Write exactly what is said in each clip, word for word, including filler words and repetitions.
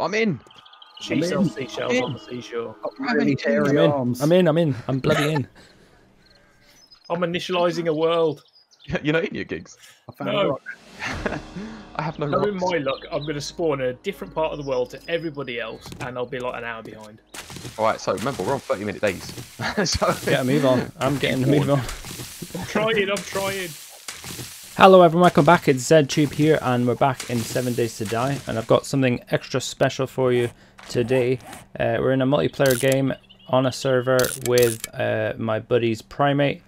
I'm in. She sells seashells on the seashore. I'm in. I'm in. I'm in. I'm bloody in. I'm initializing a world. You're not in your gigs. I found no. a rock. I have no. Knowing my luck, I'm going to spawn in a different part of the world to everybody else, and I'll be like an hour behind. All right. So remember, we're on thirty-minute days. So yeah, move on. I'm getting the move on. I'm trying. I'm trying. Hello everyone, welcome back. It's ZedTube here, and we're back in seven days to die, and I've got something extra special for you today. Uh, we're in a multiplayer game on a server with uh, my buddies Primate,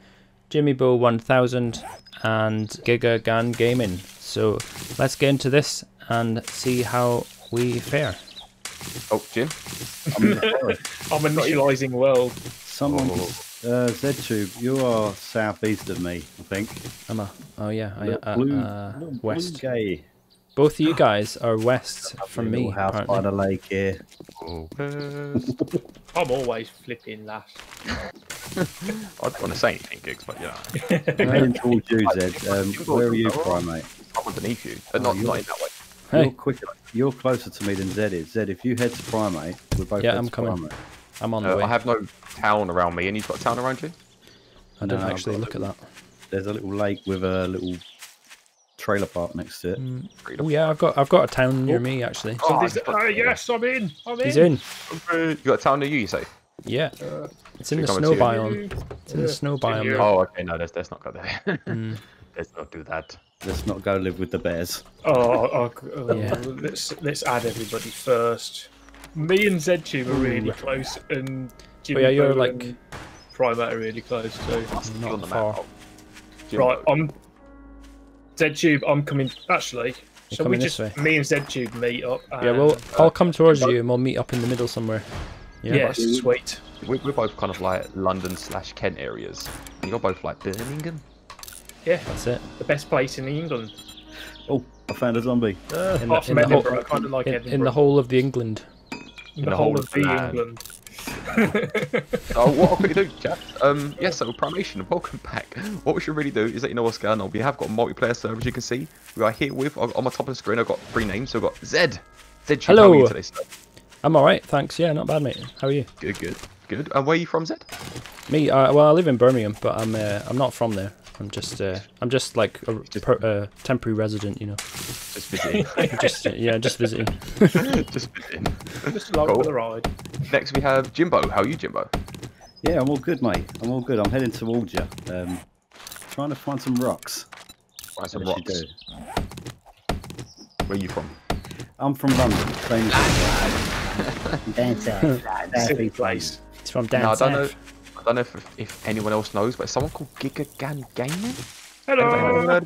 Jimmybo one thousand and Gigagangaming. So let's get into this and see how we fare. Oh, Jim. I'm, I'm initializing world. Someone... Oh. Uh, ZedTube, you are southeast of me, I think. Am I? Oh yeah, I am. Uh, blue, uh, blue west. Gay. Both of you guys are west from me. House apparently. By the lake here. Oh. I'm always flipping last. I don't want to say anything, Gigs, but yeah. I'm towards you, Zed. Um, where are you, Primate? I'm underneath you, but oh, not, not in that way. Hey. You're quicker. You're closer to me than Zed is. Zed, if you head to Primate, we're both. Yeah, head I'm to coming. Primate. I'm on the uh, way. I have no town around me, and you've got a town around you? I don't no, actually look little, at that. There's a little lake with a little trailer park next to it. Mm. Oh yeah, I've got I've got a town near oh. me actually. Oh, oh, got, uh, yes, I'm in. I'm He's in. in. You got a town near you, you say? Yeah. Uh, it's in the snow biome. It's in yeah. the snow biome. Oh, okay. No, let's let's not go there. Mm. Let's not do that. Let's not go live with the bears. Oh, oh, oh yeah. let's let's add everybody first. Me and ZedTube are really close, and Jimmy oh, yeah, you're like... and Primate are really close, so... I'm not on the far. Map. Right, I'm... ZedTube, I'm coming... Actually, You're shall we just... Way. Me and ZedTube meet up and... Yeah, well, I'll come towards uh, you and we'll meet up in the middle somewhere. Yeah, yeah sweet. We're, we're both kind of like London slash Kent areas. And you're both like Birmingham? Yeah. That's it. The best place in England. Oh, I found a zombie. Uh, in, the, in, the whole, I kind of like in, in the whole of the England. In the, the whole, whole of the England. Oh, what I'll quickly do, Jack. Um, yes, yeah, so Primation, welcome back. What we should really do is let you know what's going on. We have got multiplayer servers, you can see. We are here with, on my top of the screen, I've got three names. So I've got Zed. Zed, hello. How are you today, sir? I'm alright, thanks. Yeah, not bad, mate. How are you? Good, good, good. And where are you from, Zed? Me, uh, well, I live in Birmingham, but I'm uh, I'm not from there. I'm just, uh, I'm just like a per, uh, temporary resident, you know. Just visiting. just, uh, yeah, just visiting. just visiting. Just along cool. for the ride. Next we have Jimbo. How are you, Jimbo? Yeah, I'm all good, mate. I'm all good. I'm heading towards you. Um, trying to find some rocks. Find some what rocks. Where are you from? I'm from London. Same down south. place. It's from down no, south. I don't know. I don't know if, if anyone else knows, but it's someone called Gigagangaming. Hello!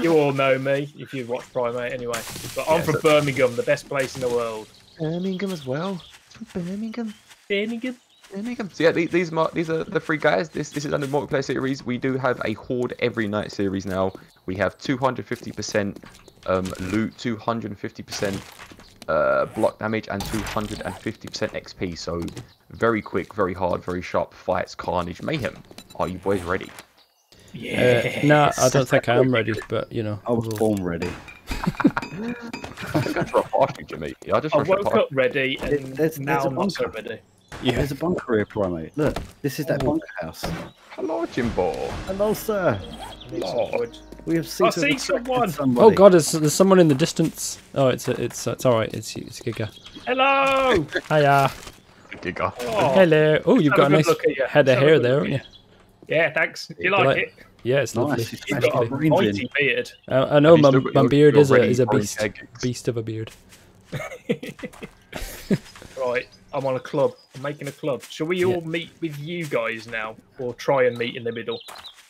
You all know me, if you've watched Primate anyway. But I'm yeah, from so... Birmingham, the best place in the world. Birmingham as well? From Birmingham? Birmingham? Birmingham. So yeah, these, these, are, these are the three guys. This, this is under multiplayer series. We do have a Horde every night series now. We have two hundred fifty percent um, loot, two hundred fifty percent... Uh, block damage and two hundred fifty percent X P, so very quick, very hard, very sharp fights, carnage, mayhem. Are you boys ready? Yeah. Uh, no, I don't think I am ready, but you know. I was born ready. I think I just rushed past you, Jimmy. I just rushed I woke up ready, and there's, now I'm not so ready. Yeah, there's a bunker here, Primate. Look, this is that oh. bunker house. Hello, Jimbo. Hello, sir. Lord. We have seen someone. Somebody. Oh God, is, there's someone in the distance. Oh, it's it's it's all right. It's it's Giga. Hello. Hiya. Giga. Oh. Hello. Oh, you've got a nice head of hair there, haven't you? Yeah, thanks. You like it? Yeah, it's lovely. You've got a mighty beard. Uh, I know my, my beard is a is a beast beast of a beard. Right, I'm on a club. I'm making a club. Shall we all yeah. meet with you guys now, or try and meet in the middle?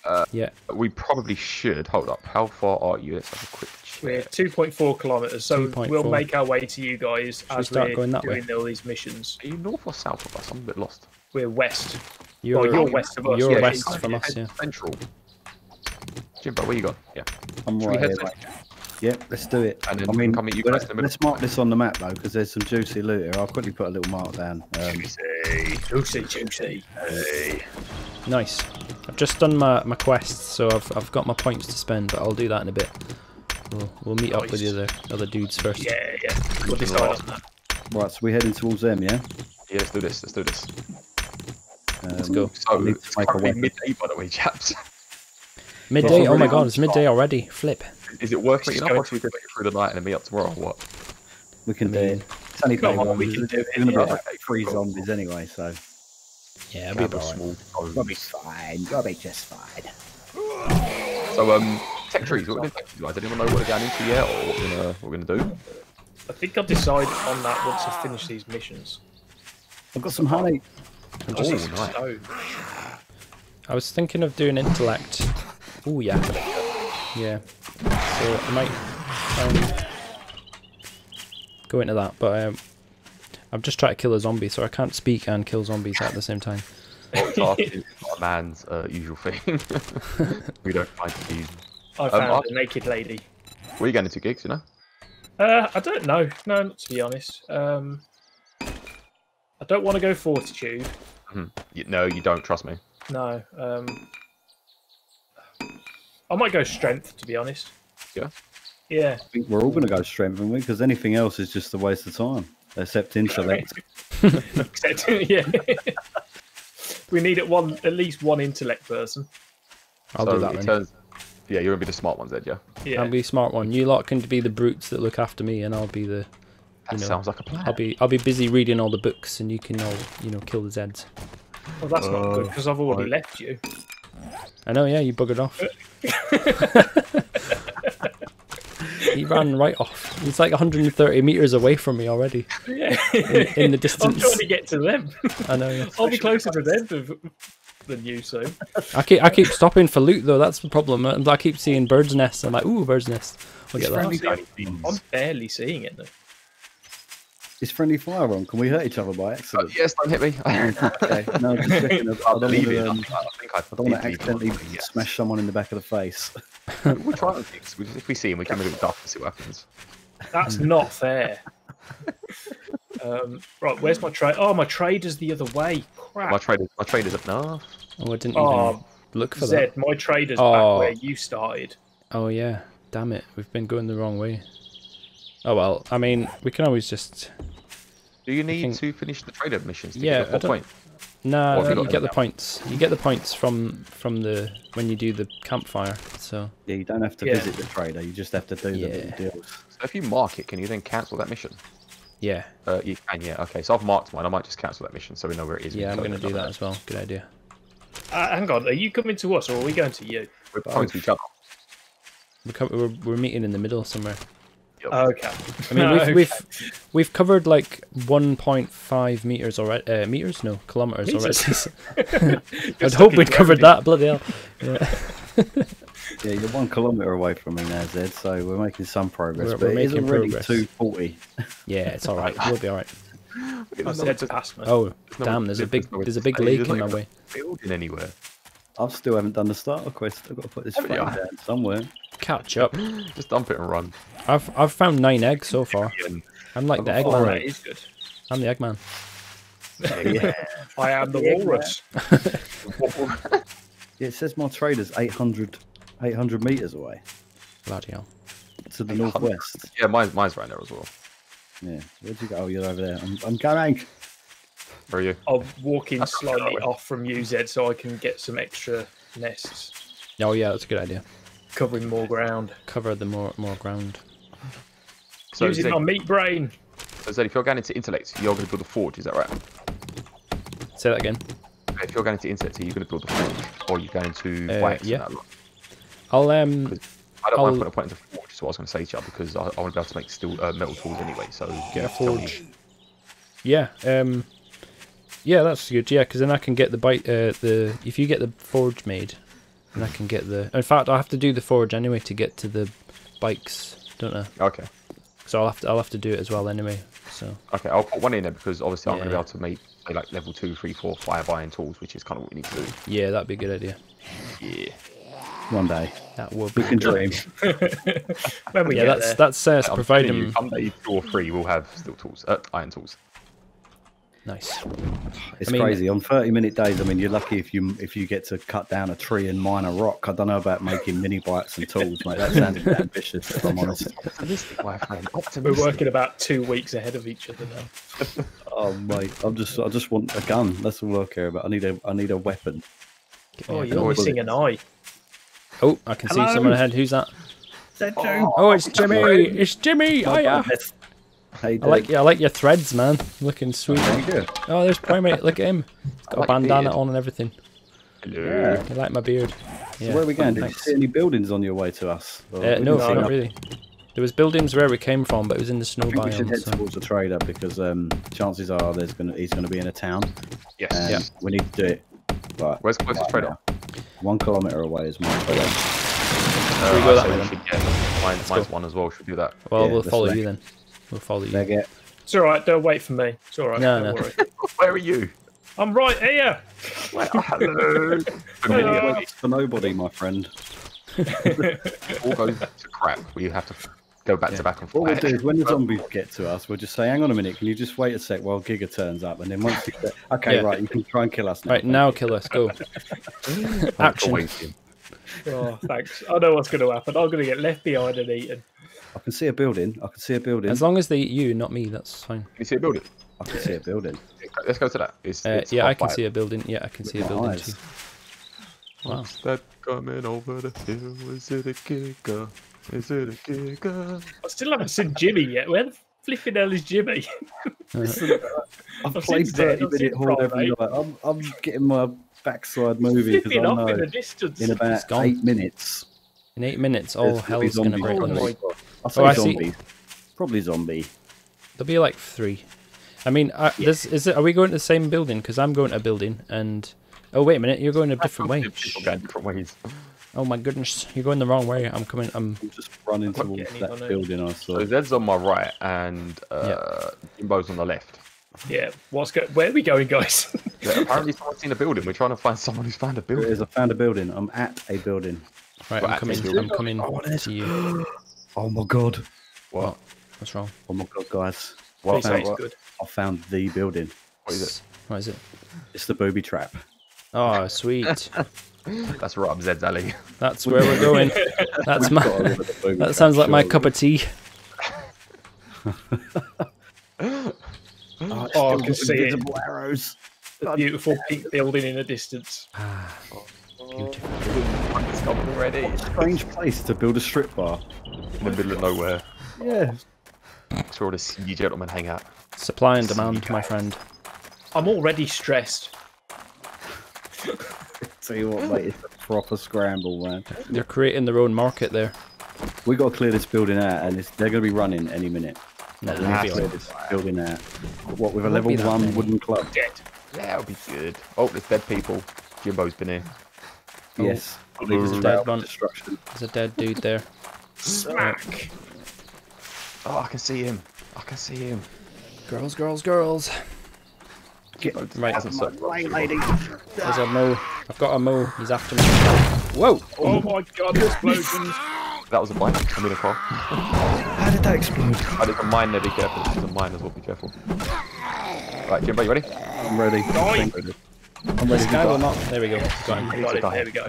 Uh, yeah, we probably should. Hold up, how far are you? Let's have a quick check. We're two point four kilometers, so we'll make our way to you guys should as we we're going that doing way? all these missions. Are you north or south of us? I'm a bit lost. We're west. You're, well, you're west of us. You're yeah, west from us, yeah. Central. Jimbo, where you got? Yeah. I'm should right here, mate. Yeah, let's do it. And then I mean, come at you guys in the middle. Let's mark this on the map, though, because there's some juicy loot here. I'll quickly put a little mark down. Um, juicy. Juicy, juicy. Hey. Nice. I've just done my, my quest, so I've, I've got my points to spend, but I'll do that in a bit. We'll, we'll meet nice. up with the other other dudes first. Yeah, yeah. We'll decide right. on that. Right, so we're heading towards them, yeah? Yeah, let's do this, let's do this. Um, let's go. So, we need to make a weapon. Midday, by the way, chaps. Midday? Oh my god, it's midday already. Flip. Is it working enough, or should we go through the night and then meet up tomorrow, or what? We can do it. It's only three zombies anyway, so... Yeah, it'll be fine. It'll be fine. It'll be just fine. So, um, tech trees, what are we doing? Does anyone know what we're going into yet, or what we're gonna, what we're gonna do? I think I'll decide on that once I finish these missions. I've got some honey. I'm just oh, some nice. stone. I was thinking of doing intellect. Oh yeah. Yeah. So I might um, go into that, but um, I'm just trying to kill a zombie, so I can't speak and kill zombies at the same time. Well, it's our man's uh, usual thing. We don't find it easy. I found um, a I... naked lady. Where are you going into gigs, you know? Uh, I don't know. No, not to be honest. Um, I don't want to go fortitude. Mm-hmm. you, no, you don't. Trust me. No. Um, I might go strength, to be honest. Yeah. Yeah. I think we're all going to go strength, aren't we? Because anything else is just a waste of time, except intellect. Except, yeah. We need at one, at least one intellect person. I'll so do that. It turns, yeah, you're gonna be the smart one, Zed. Yeah. Yeah. I'll be the smart one. You lot can be the brutes that look after me, and I'll be the. You that know, sounds like a plan. I'll be I'll be busy reading all the books, and you can all you know kill the Zeds. Well, that's uh, not good because I've already right. left you. I know, yeah, you buggered off. He ran right off. He's like one hundred thirty meters away from me already. Yeah, in, in the distance. I'm trying to get to them. I know. Yeah. I'll be closer to them than you, so. I keep I keep stopping for loot though. That's the problem. I keep seeing birds' nests. I'm like, ooh, birds' nest. I'll get that. I'm barely seeing it though. Is friendly fire on? Can we hurt each other by accident? Oh, yes, don't hit me. Okay. No, just checking. I don't want to, um, I I don't want to accidentally yes. smash someone in the back of the face. We'll try on things. If we see him, we can move it off and see what happens. That's not fair. um, right, where's my trade? Oh, my trader's the other way. Crap. My trader's my trader's up north. Oh, I didn't oh, even look for Zed, that. Zed, my trader's oh. back where you started. Oh yeah, damn it. We've been going the wrong way. Oh well, I mean, we can always just... Do you need can... to finish the trader missions to yeah, get the full point? No, no you, you get the now? points. You get the points from from the when you do the campfire, so... Yeah, you don't have to yeah. visit the trader, you just have to do yeah. the little deals. So if you mark it, can you then cancel that mission? Yeah. Uh, you can, yeah, okay, so I've marked mine, I might just cancel that mission so we know where it is. Yeah, I'm going to do that as well, good idea. Uh, hang on, are you coming to us or are we going to you? We're going to each other. We're, we're, we're meeting in the middle somewhere. Okay. I mean, we've, okay. we've we've covered like one point five meters already. Uh, meters? No, kilometers Jesus. already. I'd hope we'd covered that. Bloody hell. Yeah. Yeah, you're one kilometer away from me now, Zed. So we're making some progress. We're, but we're making it progress. two forty. Yeah, it's all right. We'll be all right. Oh, damn! There's a big there's a big lake in my way. Building anywhere. I still haven't done the starter quest. I've got to put this frame down somewhere. Catch up. Just dump it and run. I've I've found nine eggs so far. I'm like the Eggman. Right, he's good. I'm the Eggman. Yeah. I am the, the Walrus. Yeah, it says my trader's eight hundred meters away. Bloody hell. To the northwest. Yeah, mine's mine's right there as well. Yeah. Where'd you go? Oh, you're over there. I'm I'm going. Where are you? I'm walking That's slightly off from you, Zed, so I can get some extra nests. Oh yeah, that's a good idea. Covering more ground. Cover the more more ground. So Using Zed, my meat brain. So Zed, if you're going into intellect, you're going to build a forge. Is that right? Say that again. If you're going into intellect, you're going to build a forge, or you're going to uh, wax. Yeah. I'll um. I don't I'll... mind putting a point into forge. So I was going to say to you because I, I want to be able to make steel uh, metal tools anyway. So get a forge. Yeah. Um. Yeah, that's good. Yeah, because then I can get the bite. Uh, the if you get the forge made. And I can get the... In fact, I have to do the forge anyway to get to the bikes, don't I? Okay. So I'll have to, I'll have to do it as well anyway, so... Okay, I'll put one in there because obviously yeah, I'm going to yeah. be able to make like level two, three, four, five iron tools, which is kind of what we need to do. Yeah, that'd be a good idea. Yeah. One day. That will be a dream. When we yeah, get that's, there. That's uh, providing... One day, two or three, we'll have steel tools, uh, iron tools. Nice. It's I mean, crazy. On thirty minute days, I mean, you're lucky if you if you get to cut down a tree and mine a rock. I don't know about making mini bikes and tools, mate. That sounded ambitious, if I'm honest. We're working about two weeks ahead of each other now. Oh, mate, I'm just I just want a gun. That's all I care about. I need a I need a weapon. Oh, you're missing an eye. Oh, I can Hello? see someone ahead. Who's that? Oh, oh, it's Jimmy. It's Jimmy. Oh, yeah. I like yeah, I like your threads, man. Looking sweet. There oh, there's Primate. Look at him. He's got like a bandana on and everything. Yeah. I like my beard. So yeah, where are we going? Did you see any buildings on your way to us? Uh, no, no, not really. There was buildings where we came from, but it was in the snow biome. We should head so. towards the trader because um, chances are there's gonna he's gonna be in a town. Yes. Um, yeah. We need to do it. Right. Where's the closest right trader? Now. One kilometre away is my trader. Uh, we go that way. Should, yeah, mine's, mine's cool. one as well. Should do that. Well, yeah, we'll follow like... you then. We'll follow you. It. It's all right. Don't wait for me. It's all right. No, don't no. worry. Where are you? I'm right here. Well, hello. Hello. Wait for nobody, my friend. All goes to crap. We have to go back yeah. to back and forth. What we'll do is when the zombies get to us, we'll just say, "Hang on a minute. Can you just wait a sec while Giga turns up?" And then once you get... okay, yeah. right, you can try and kill us. Now, right now, kill us. Go. Action. Oh, thanks. I know what's going to happen. I'm going to get left behind and eaten. I can see a building. I can see a building. As long as they eat you, not me, that's fine. Can you see a building? I can yeah. see a building. Let's go to that. It's, uh, it's yeah, I can see a building. Yeah, I can With see a building eyes. too. Wow. What's that coming over the hill? Is it a giga? Is it a giga? I still haven't seen Jimmy yet. Where the flipping hell is Jimmy? Uh, I've played thirty minute horde every night. I'm, I'm getting my... backside movie because I know in, the in about eight minutes. In eight minutes, all hell is going to break loose. I say oh, zombie, probably zombie. There'll be like three. I mean, I, yeah. this, is it? Are we going to the same building? Because I'm going to a building, and oh wait a minute, you're going a different way. Different ways. Oh my goodness, you're going the wrong way. I'm coming. I'm, I'm just running towards that building. I saw. So Zed's on my right, and uh, yeah. Jimbo's on the left. Yeah, what's go where are we going, guys? Yeah, apparently someone's seen a building. We're trying to find someone who's found a building. It is, I found a building. I'm at a building. Right, I'm coming, building. I'm coming. I'm coming to you. Oh my god. What? What's wrong? Oh my god, guys. Well, I, found, good. I found the building. What is it? What is it? It's the booby trap. Oh, sweet. That's right up Zed's alley. That's where we're going. That's my that sounds like surely. my cup of tea. Oh, oh, I can see invisible it. arrows. God. Beautiful peak building in the distance. Ah, beautiful. Oh, already. What a strange place to build a strip bar. In the middle of nowhere. Yeah. That's where all the senior gentlemen hang out. Supply and demand, my friend. I'm already stressed. Tell you what, mate, it's a proper scramble, man. They're creating their own market there. We got to clear this building out, and it's, they're going to be running any minute. No, nah, this building there. What with a level one many. wooden club? Dead. Yeah, that'll be good. Oh, there's dead people. Jimbo's been here. Oh, yes. I believe there's a dead one. There's a dead dude there. Smack. Oh, I can see him. I can see him. Girls, girls, girls. Get right. Lady. There's a Mo. I've got a Mo. He's after me. Whoa! Oh my god! Explosions. That was a mine. I mean a car. How did that explode? Oh, there's a mine there, be careful. There's a mine as well, be careful. Right, Jimbo, you ready? I'm ready. I'm ready. I'm ready. Go or not? There we go. Got him. Got it. There we go.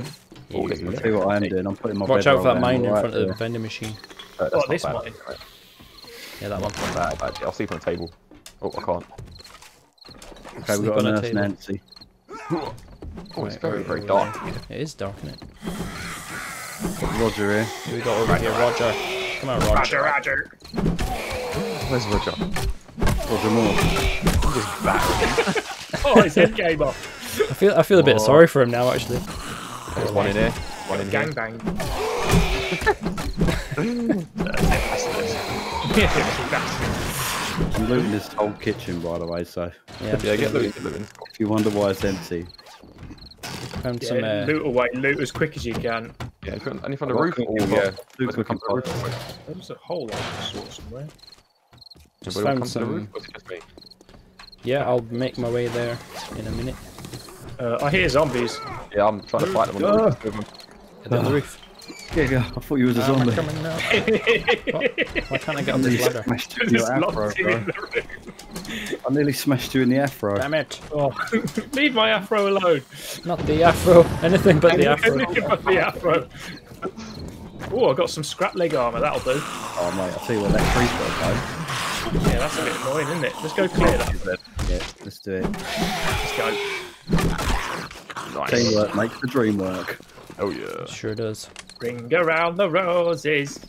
Oh, yeah. I'll tell you what I am doing. I'm putting my Watch out for that mine in right front of the vending machine. Uh, that's oh, this bad. mine. Right. Yeah, that one's not bad, actually. I'll sleep on the table. Oh, I can't. Okay, we've got a nurse Nancy. Oh, it's right, very, very dark. It is dark, isn't it? Roger here. Here we got over here, Roger. Come on, Roger. Roger, Roger. Where's Roger? Roger Moore. I'm just battering. Oh, his head came off. I feel, I feel a bit oh. sorry for him now, actually. There's one in here. One in here. Gang bang. I'm looting this whole kitchen, by the way, so. Yeah, yeah get looting. If you wonder why it's empty. Found yeah, some, uh... Loot away, loot as quick as you can. Yeah, if you're on, and if on the roof, oh, yeah. yeah. Loot quick the roof. There was a hole I just saw somewhere. Just Everybody found some... to the roof, or is it just me? Yeah, I'll make my way there in a minute. Uh, I hear zombies. Yeah, I'm trying to fight them on the roof. They're oh. on the roof. Yeah, yeah, I thought you was a um, zombie. Coming now. Why can't I get on this ladder? You're out, bro. I nearly smashed you in the afro. Damn it. Oh. Leave my afro alone. Not the afro. Anything but the afro. Anything but the afro. Oh, I got some scrap leg armour. That'll do. Oh, mate, I'll tell you what, that freeze got going. Yeah, that's a bit annoying, isn't it? Let's go clear that. Then. Yeah, let's do it. Let's go. Nice. Teamwork makes the dream work. Oh, yeah. Sure does. Ring around the roses.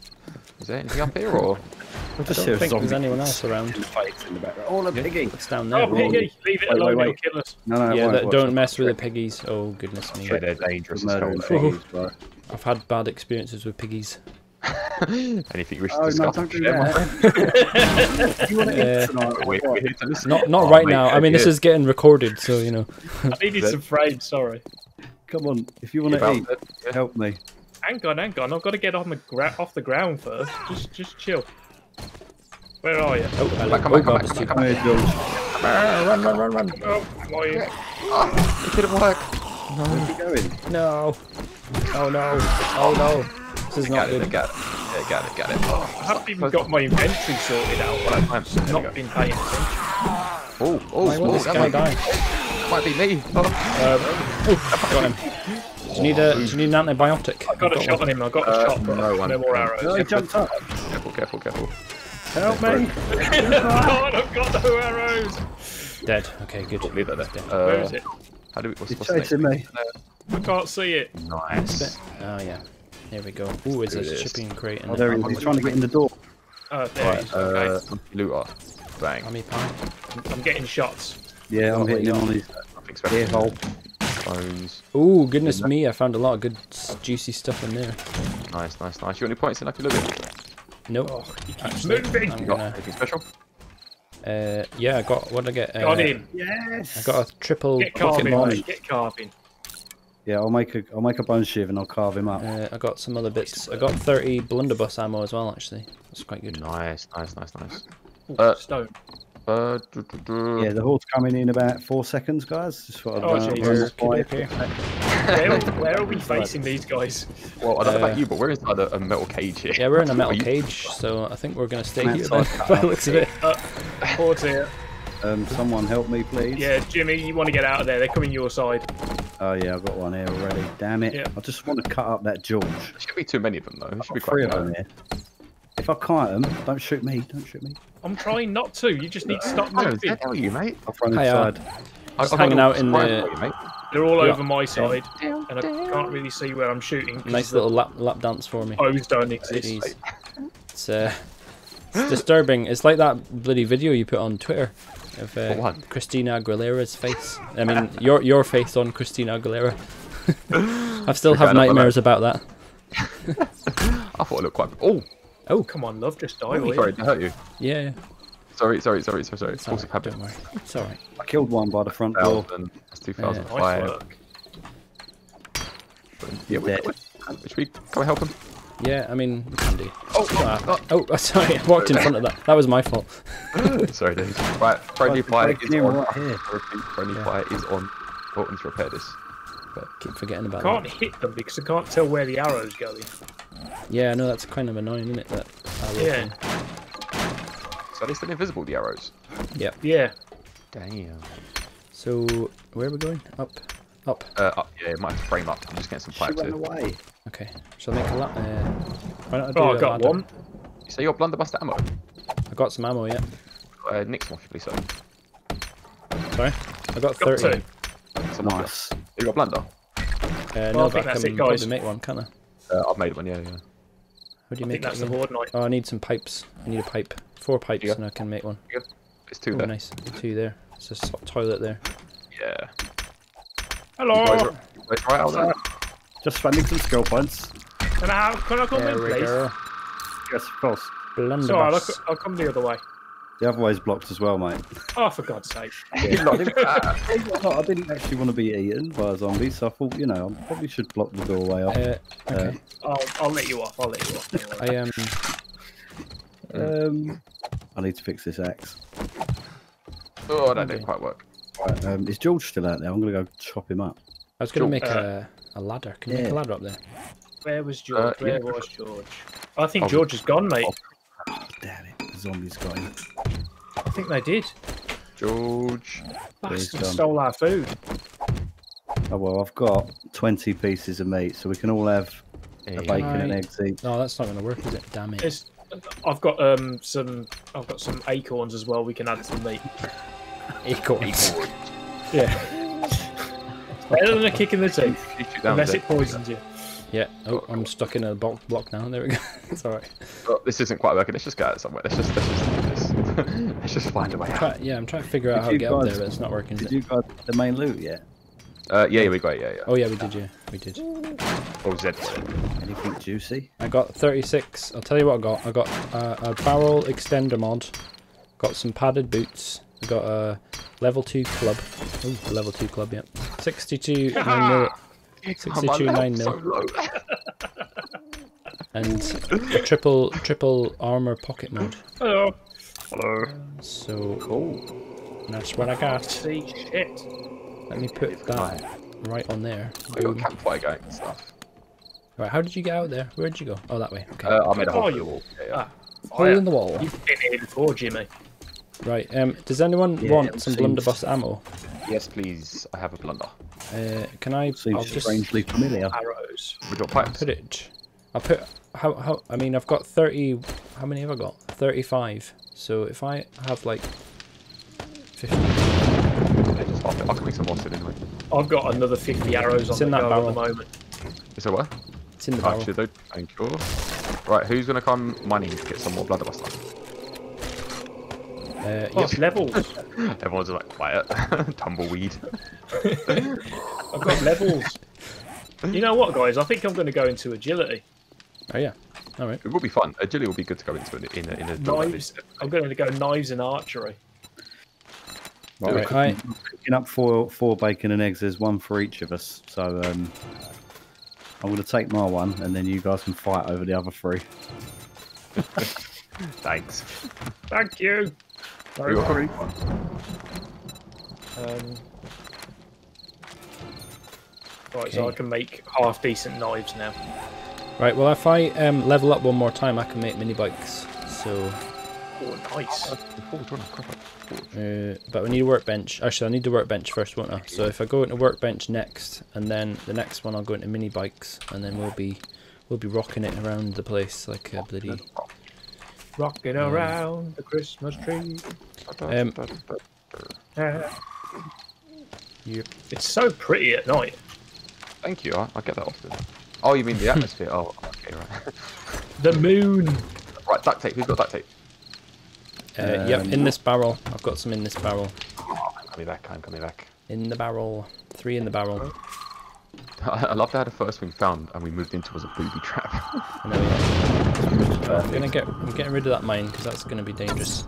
Is there anything up here, or...? I just don't think there's anyone else around. Oh, the piggy! It's down there. Oh, piggy! Leave it alone, it'll kill us. No, no, yeah, don't mess with the piggies. Oh, goodness me. Yeah, they're dangerous as hell, piggies, but... I've had bad experiences with piggies. Anything you wish to discuss? Oh, no, don't do that. You want to eat tonight? Wait, wait, not not right now. I mean, this is getting recorded, so, you know. I needed some frames, sorry. Come on, if you want to eat, help me. Hang on, hang on, I've got to get on the gra off the ground first. Just just chill. Where are you? Oh, come back, come back, come back, come back, come back. Run, run, run, run. Oh, where are you? Oh, it didn't work. No. Where are you going? No. Oh, no. Oh, no. This is not good. I got it, I got it. Yeah, I got it, got it. Oh, I haven't even got my inventory sorted out. I've just not been paying attention. Oh, oh, oh, that might be, might be me. Oh, um, got him. Do you need a? Do you need an antibiotic? I got a shot on him. I got a shot. No more arrows. No, he jumped up. Careful! Careful! Careful! Help me! God, I've got no arrows. Dead. Okay, good. Leave that there. Where is it? How do we? What's chasing me? I can't see it. Nice. Oh yeah. There we go. Ooh, it's a shipping crate. Oh, there he is. He's trying to get in the door. Oh, there he is. Okay. Looter. Bang. I'm getting shots. Yeah, I'm hitting him on his ear hole. Oh, goodness me, I found a lot of good, juicy stuff in there. Nice, nice, nice. You want any points in? I can look at Nope. Oh, actually, moving. I'm gonna... Anything special? Uh, yeah, I got, what did I get? Uh, got him. Yes. I got a triple. Get carving, get carving. Yeah, I'll make a, I'll make a bone shiv and I'll carve him up. Uh, I got some other bits. I got thirty blunderbuss ammo as well, actually. That's quite good. Nice, nice, nice, nice. Ooh, uh, stone. Uh, do, do, do. Yeah, the horde's coming in about four seconds, guys. Just what oh, Jesus. Okay. where, where are we facing these guys? Well, I don't uh, know about you, but we're inside a, a metal cage here. Yeah, we're in a metal cage, so I think we're going to stay here. By looks of it. Uh, horde's here. Um, someone help me, please. Yeah, Jimmy, you want to get out of there. They're coming your side. Oh, yeah, I've got one here already. Damn it. Yeah. I just want to cut up that George. There should be too many of them, though. There should be quite a few. If I can't them, don't shoot me, don't shoot me. I'm trying not to, you just need to stop moving. How are you, mate? I'm inside. I'm hanging out in the... You, mate. They're all yeah. over my side, yeah. and I can't really see where I'm shooting. Nice little lap, lap dance for me. Bows don't exist. It's, uh, it's disturbing. It's like that bloody video you put on Twitter of uh, Christina Aguilera's face. I mean, your, your face on Christina Aguilera. I still have nightmares about that. I thought it looked quite... Oh! Oh, come on, love, just die. Oh, sorry, did I hurt you? Yeah, yeah. Sorry, sorry, sorry, sorry, sorry. It's force of habit. Don't worry. It's alright. I killed one by the front door. That's two thousand five. Yeah, yeah we're dead. Should we come help him? Yeah, I mean, we can do. Oh, oh, oh, oh, sorry, I walked in front of that. That was my fault. Sorry, Dave. Right, friendly fire is on. Right here. Friendly yeah. fire is on. Oh, let's repair this. But keep forgetting about can't that. Can't hit them because I can't tell where the arrow's going. Yeah, I know that's kind of annoying, isn't it? That yeah. Thing. So they're still invisible, the arrows. Yep. Yeah. Damn. So where are we going? Up. Up. Uh, up. Yeah, it might frame up. I'm just getting some pipes. She ran away. Okay. Shall I make a lot? Uh, why not I do oh, I got ladder? One. So you got blunderbuss ammo. I got some ammo, yeah. Uh, Nick's one, please, sir. Sorry. I got, got thirty. Two. So nice. Have you got blunder? Uh, no, well, I think that's it, guys. Make one, can't I? Uh, I've made one, yeah, yeah. How do you I make think it? That's the horde knife. Oh, I need some pipes. I need a pipe. Four pipes, and I can make one. It's two oh, there. Nice. Two there. It's a toilet there. Yeah. Hello. You guys are, you guys right out there. Just spending some skill points. Can I have? Can I come in, please? Go. Yes, of course. Blunderbuss. Sorry, I'll, I'll come the other way. The other way's blocked as well, mate. Oh, for God's sake. Yeah. I didn't actually want to be eaten by a zombie, so I thought, you know, I probably should block the doorway off. Uh, okay. Uh, I'll, I'll let you off, I'll let you off. I, um... um... I need to fix this axe. Oh, that okay. didn't quite work. Right, um, is George still out there? I'm going to go chop him up. I was going to make uh, a, a ladder. Can you yeah. make a ladder up there? Where was George? Uh, Where yeah. was George? I think oh, George is gone, mate. Oh, damn it. Zombies got him. I think they did. George. Bastard stole our food. Oh, well, I've got twenty pieces of meat, so we can all have hey. a bacon and eggs each. No, that's not going to work, is it? Damn it. It's, I've got um some. I've got some acorns as well. We can add some meat. Acorns. Yeah. Better than a kick in the teeth, unless it poisons you. Yeah. Oh, I'm stuck in a block block now. There we go. It's all right. Well, this isn't quite working. Let's just go out somewhere. Let's just. Let's just. Let's just, let's just find a way out. Yeah, I'm trying to figure out did how to get guys, up there, but it's not working. Did you guys the main loot yet? Uh, yeah, yeah, we got it, yeah, yeah. Oh, yeah, we did, yeah. We did. Oh, Zed. Anything juicy? I got thirty-six. I'll tell you what I got. I got uh, a barrel extender mod. Got some padded boots. I got a level two club. Ooh, a level two club, yeah. sixty-two nine mil. sixty-two nine mil. And a triple, triple armor pocket mod. Hello. Hello. So, cool. That's what I got. See, shit. Let me put that right on there. I've got a campfire going and stuff. Right, how did you get out there? Where did you go? Oh, that way. Okay. Uh, I made a hole in the wall. Yeah, yeah. Ah, hole in the wall. You've been here before, Jimmy. Right, um, does anyone yeah, want some seems... blunderbuss ammo? Yes, please. I have a blunder. Uh, can I... Seems I'll just... strangely familiar. Arrows. We've got pipes. Put it... I'll put... How, how... I mean, I've got thirty... How many have I got? thirty-five. So if I have, like... fifty... I'll, I'll quick some water anyway. I've got another fifty arrows on the barrel at the moment. Is it what? It's in the barrel. Actually, thank you. Right, who's going to come mining to get some more blunderbuss? Uh, oh, yes, levels. Everyone's like quiet. Tumbleweed. I've got levels. You know what, guys? I think I'm going to go into agility. Oh yeah. All right. It will be fun. Agility will be good to go into in a, in a knives. I'm going to go knives and archery. Well, right, right. I'm picking up four, four bacon and eggs. There's one for each of us. So um, I'm going to take my one, and then you guys can fight over the other three. Thanks. Thank you. Sorry, sorry. Um, right, okay. So I can make half-decent knives now. Right, well, if I um, level up one more time, I can make mini-bikes. So... Oh, nice. Uh, but we need a workbench. Actually, I need the workbench first, won't I? So if I go into workbench next, and then the next one I'll go into mini bikes, and then we'll be we'll be rocking it around the place like a bloody rocking um, around the Christmas tree. Um, yep. It's so pretty at night. Thank you. I, I get that often. Oh, you mean the atmosphere? Oh, okay, right. The moon. Right, duct tape. Who's got duct tape? Uh, um, yep, in this barrel. I've got some in this barrel. I'm coming back, I'm coming back. In the barrel. Three in the barrel. I love how the first we found and we moved into was a booby trap. I know, yeah. uh, I'm, gonna get, I'm getting rid of that mine because that's going to be dangerous.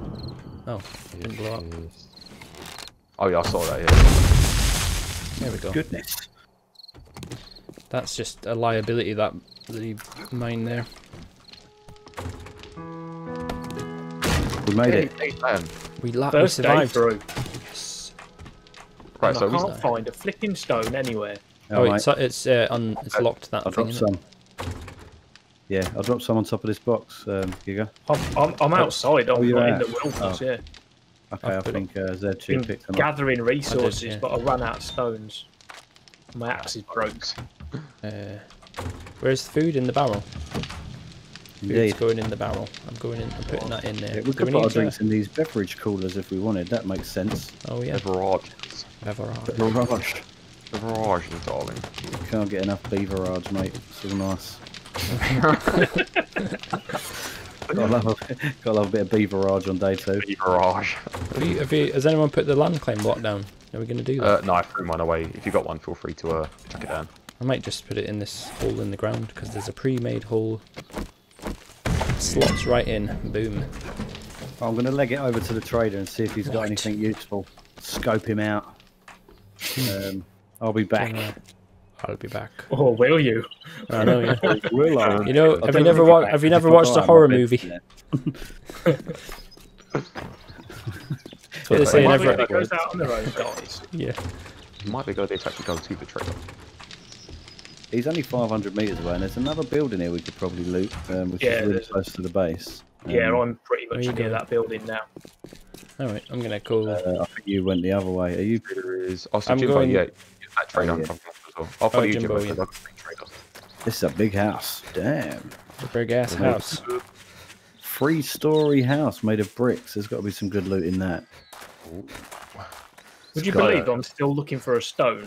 Oh, it didn't blow up. Oh yeah, I saw that, yeah. There we go. Goodness. That's just a liability, that the mine there. We made it. We, we survived. Through. Yes. Right, so I can't find a flipping stone anywhere. Oh, oh it's right. it's uh, un, it's locked. That I thing, dropped some. It? Yeah, I dropped some on top of this box. Um, Giga. I'm, I'm, I'm outside. I'm oh, you're in the wilderness. Oh. Yeah. Okay, I've I think uh, Z two picked them up. Gathering resources, did, yeah. But I ran out of stones. My axe is broke. Uh, where's the food in the barrel? It's going in the barrel. I'm going in. I'm putting that in there. Yeah, we could put our drinks in these beverage coolers if we wanted. That makes sense. Oh yeah. Beverage. Beverage. Beverage. Beverage, darling. You can't get enough beverage, mate. It's all nice. Gotta love a, gotta love a bit of beverage on day two. Beverage. Have you, have you, has anyone put the land claim block down? Are we going to do that? Uh, no, I threw mine away. If you got one, feel free to uh, chuck it down. I might just put it in this hole in the ground because there's a pre-made hole. Slots right in. Boom. I'm going to leg it over to the trader and see if he's what? got anything useful. Scope him out. Um, I'll be back. I'll be back. Oh, will you? I know, yeah. Will I? You know, have you, never wa have you never watched a horror movie? That's what they say in every episode. Yeah. It might be a good idea to actually go to the trader. He's only five hundred metres away, and there's another building here we could probably loot, um, which yeah, is really close to the base. Um, yeah, I'm pretty much near that building now. All right, I'm gonna call. Uh, I think you went the other way. Are you? Is awesome. I'm going. Yeah, that trade on top as well. I'll follow you, Jimbo. This is a big house. Damn. It's a big ass house. Three-story house made of bricks. There's got to be some good loot in that. Ooh. Would you believe I'm still looking for a stone?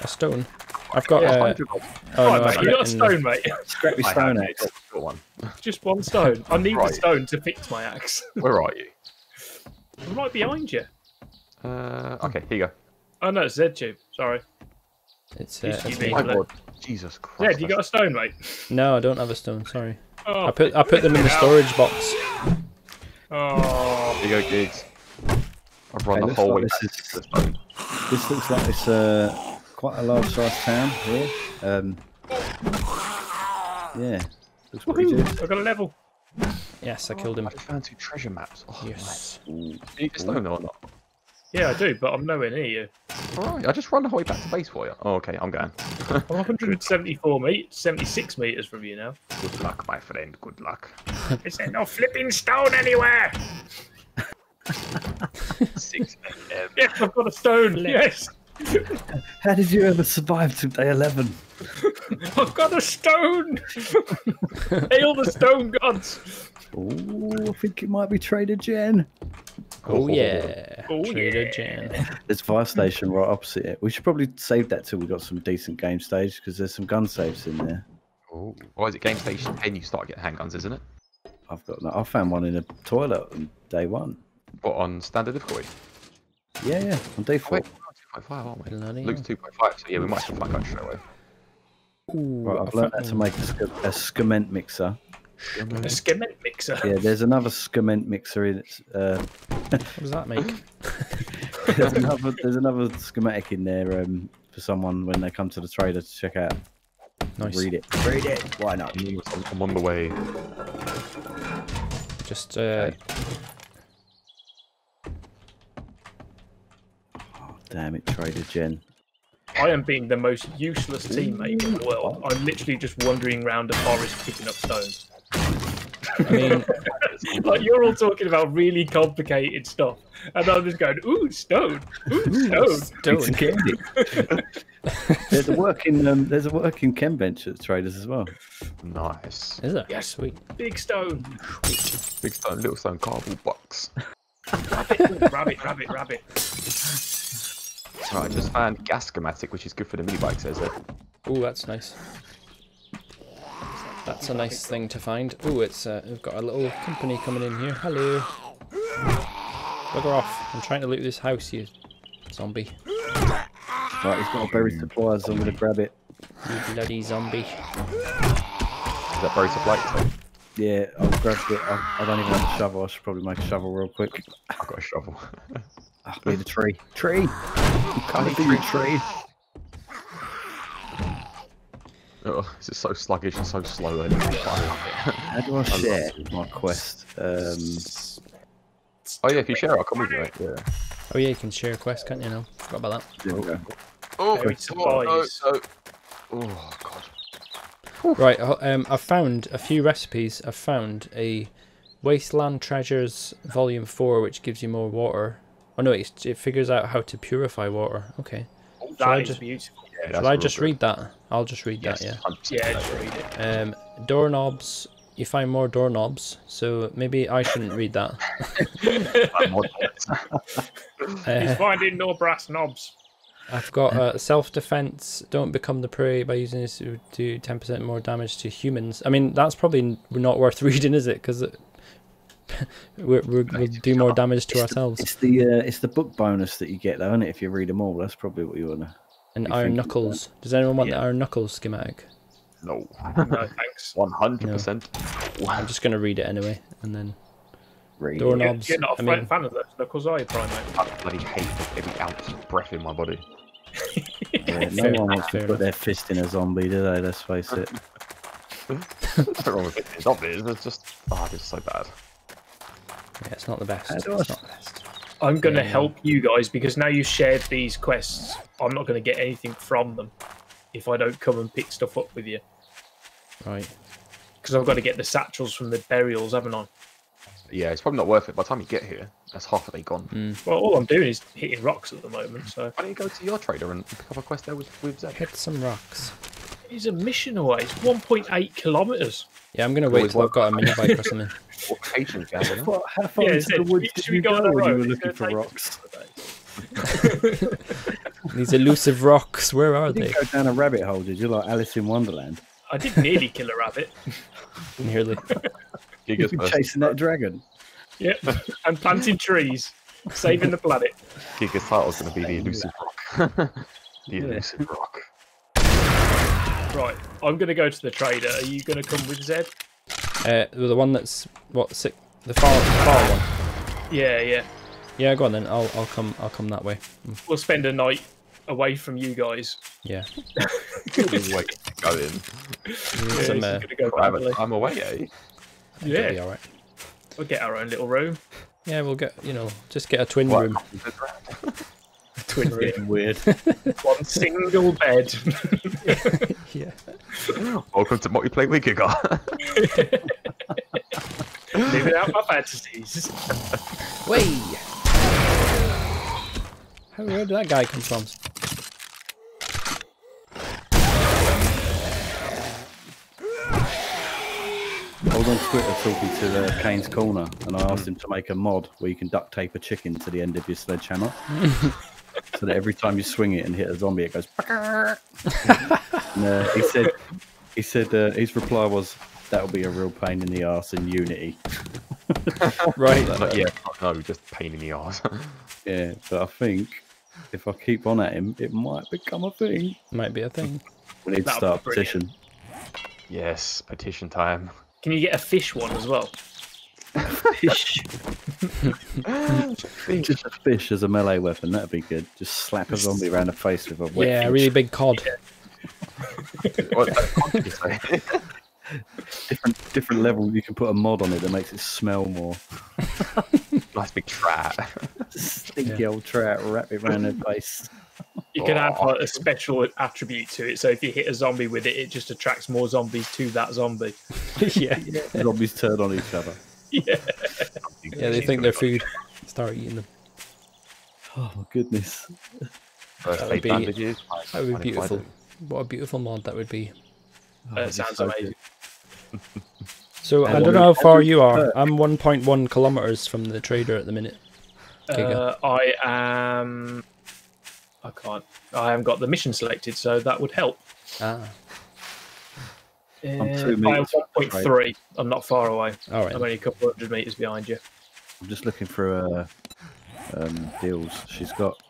A stone. I've got yeah. a. Oh, oh, no, mate, you got a stone, the... mate. Scrappy stone axe. One. Just one stone. I need right. a stone to fix my axe. Where are you? I'm right behind you. Uh, okay, here you go. Oh no, it's ZedTube. Sorry. It's uh, it's my board. Jesus Christ. Zed, you got a stone, mate? No, I don't have a stone. Sorry. Oh, I put I put them in the storage out. box. Oh. Here you go, Gigs. I've run okay, the whole like way. This, is, this looks like it's uh, quite a large-sized town here. Um, yeah. Looks pretty good. I've got a level. Yes, I oh, killed him. I found two treasure maps. Oh, yes. Nice. Do you just know or not? Yeah, I do, but I'm nowhere near you. Alright, I just run the whole way back to base for you. Oh, okay, I'm going. I'm one hundred seventy-four meters, seventy-six meters from you now. Good luck, my friend, good luck. Is there no flipping stone anywhere? Six a m. Yes, I've got a stone, yes! How did you ever survive to day eleven? I've got a stone! Hail the stone gods! Oh, I think it might be Trader Jen. Oh, oh yeah. Oh, Trader yeah. Jen. There's a fire station right opposite it. We should probably save that till we got some decent game stage because there's some gun safes in there. Oh, why is it game station ten? You start getting handguns, isn't it? I've got no, I found one in a toilet on day one. What, on standard difficulty? Yeah, yeah, on day four. Oh, wait, aren't we? Bloody Luke's two point five, so yeah, we might have to find guns straight away. Ooh, right, I've learned that to make a skement mixer. A skement mixer? Yeah, there's another skement mixer in it. Uh... What does that make? there's, another, there's another schematic in there um, for someone when they come to the trader to check out. Nice. Read it. Read it. Why not? I'm on the way. Just, uh... Okay. Oh, damn it, Trader Jen. I am being the most useless teammate in the world. I'm literally just wandering around a forest picking up stones. I mean, like you're all talking about really complicated stuff, and I'm just going, "Ooh, stone! Ooh, stone! Stone candy." There's a working, um, there's a working chem bench at Traders as well. Nice. Is it? Yes, sweet. Big stone. Big stone. Little stone. Cardboard box. rabbit, rabbit, rabbit, rabbit. Right, I just found gas schematic, which is good for the mini bikes, is it? Oh, that's nice. That's a nice thing to find. Oh, it's uh, we've got a little company coming in here. Hello. Bugger off! I'm trying to loot this house, you zombie. Right, he's got a berry supply, so I'm gonna grab it. You bloody zombie! Is that berry supply? Yeah, I've grabbed it. I, I don't even have a shovel. I should probably make a shovel real quick. I've got a shovel. I need a tree. Tree! You can't be a tree. Oh, this is so sluggish and so slow. Anyway. How do I share my quest? Um... Oh yeah, if you share, I'll come with you. Right? Yeah. Oh yeah, you can share a quest, can't you? Now forgot about that. There we go. Oh, we oh, no, so... oh god. Right, um, I've found a few recipes. I've found a Wasteland Treasures Volume four, which gives you more water. Oh no, it, it figures out how to purify water. Okay. Oh, that I is just, beautiful. Yeah, shall I just good. read that? I'll just read yes, that, yeah. Yeah, just read it. Um, doorknobs. You find more doorknobs, so maybe I shouldn't read that. uh, He's finding no brass knobs. I've got uh, self-defense. Don't become the prey by using this to do ten percent more damage to humans. I mean, that's probably not worth reading, is it? Because we're, we're, we'll do more damage to it's ourselves. The, it's the uh, it's the book bonus that you get, though, isn't it? If you read them all, that's probably what you want to. And Iron Knuckles. Does anyone want yeah. the Iron Knuckles schematic? No. No, thanks. one hundred percent. No. I'm just going to read it anyway, and then... Really? Doorknobs. You're not a I mean, fan of those knuckles, are you, Primate? I bloody hate every ounce of breath in my body. Yeah, no one wants to put their fist in a zombie, do they? Let's face it. What's wrong with it? Zombies, it's just. Oh, it's so bad. Yeah, it's not the best. It's not the best. I'm going to yeah. help you guys because now you've shared these quests, I'm not going to get anything from them if I don't come and pick stuff up with you. Right. Because I've got to get the satchels from the burials, haven't I? Yeah, it's probably not worth it. By the time you get here, that's half a day gone. Mm. Well, all I'm doing is hitting rocks at the moment, so... Why don't you go to your trader and pick up a quest there with, with Zed? Hit some rocks. It's a mission away. It's one point eight kilometres. Yeah, I'm going to wait till I've got a mini bike or something. What patience, guys. How far into the woods did you go when you were looking for rocks? These elusive rocks, where are they? You didn't go down a rabbit hole, did you? Like Alice in Wonderland. I did nearly kill a rabbit. Nearly. You've been chasing that dragon. Yep, and planting trees, saving the planet. Giga's title's going to be the elusive rock. The elusive rock. Right, I'm going to go to the trader. Are you going to come with Zed? Uh, the one that's what six, the far the far one. Yeah, yeah. Yeah, go on then. I'll I'll come I'll come that way. We'll spend a night away from you guys. Yeah. Wait to go in. Yeah, some, uh, go private time away, eh? Yeah. It'll be all right. We'll get our own little room. Yeah, we'll get you know just get a twin what? room. Twin room, weird. One single bed. Yeah. Welcome to multiplayer with Giga. Living out my fantasies. Whee! How, where did that guy come from? I was on Twitter talking to the Kane's Corner, and I asked him to make a mod where you can duct tape a chicken to the end of your sledgehammer. So that every time you swing it and hit a zombie, it goes. And, uh, he said, he said uh, his reply was, "That'll be a real pain in the arse in Unity." Right? Like, yeah. No, just pain in the arse. Yeah, but I think if I keep on at him, it might become a thing. Might be a thing. We need to start a petition. Yes, petition time. Can you get a fish one as well? Fish. Just a fish as a melee weapon, that'd be good. Just slap a zombie around the face with a whip. Yeah, a really big cod. Yeah. What, what did you say? different, different level, you can put a mod on it that makes it smell more. Nice big trout. Stinky yeah. old trout, wrap it around the face. You can oh. add like, a special attribute to it, so if you hit a zombie with it, it just attracts more zombies to that zombie. Yeah. Yeah. Zombies turn on each other. Yeah. Yeah, they think they're food. Start eating them. Oh my goodness. That would be, that would be beautiful. What a beautiful mod that would be. Oh, uh, sounds so amazing. So I don't know how far you are. I'm one point one kilometers from the trader at the minute. Uh, I am. I can't. I haven't got the mission selected, so that would help. Ah. I'm two meters. I'm one point three. I'm not far away. All right. I'm only a couple hundred meters behind you. I'm just looking for uh, um, deals. She's got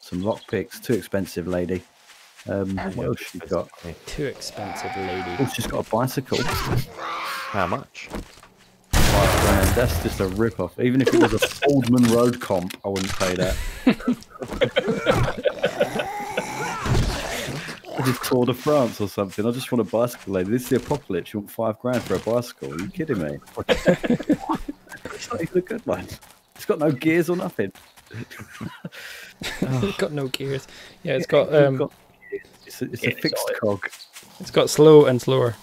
some lockpicks. Too expensive, lady. Um, what else she got? Too expensive, lady. Oh, she's got a bicycle. How much? Five grand. That's just a rip-off. Even if it was a Oldman Road comp, I wouldn't pay that. Just Tour de France or something. I just want a bicycle, lady. This is the apocalypse. You want five grand for a bicycle? Are you kidding me? It's not even a good one. It's got no gears or nothing. It's got no gears. Yeah, it's got. Um, it's a, it's a fixed cog. It's got slow and slower.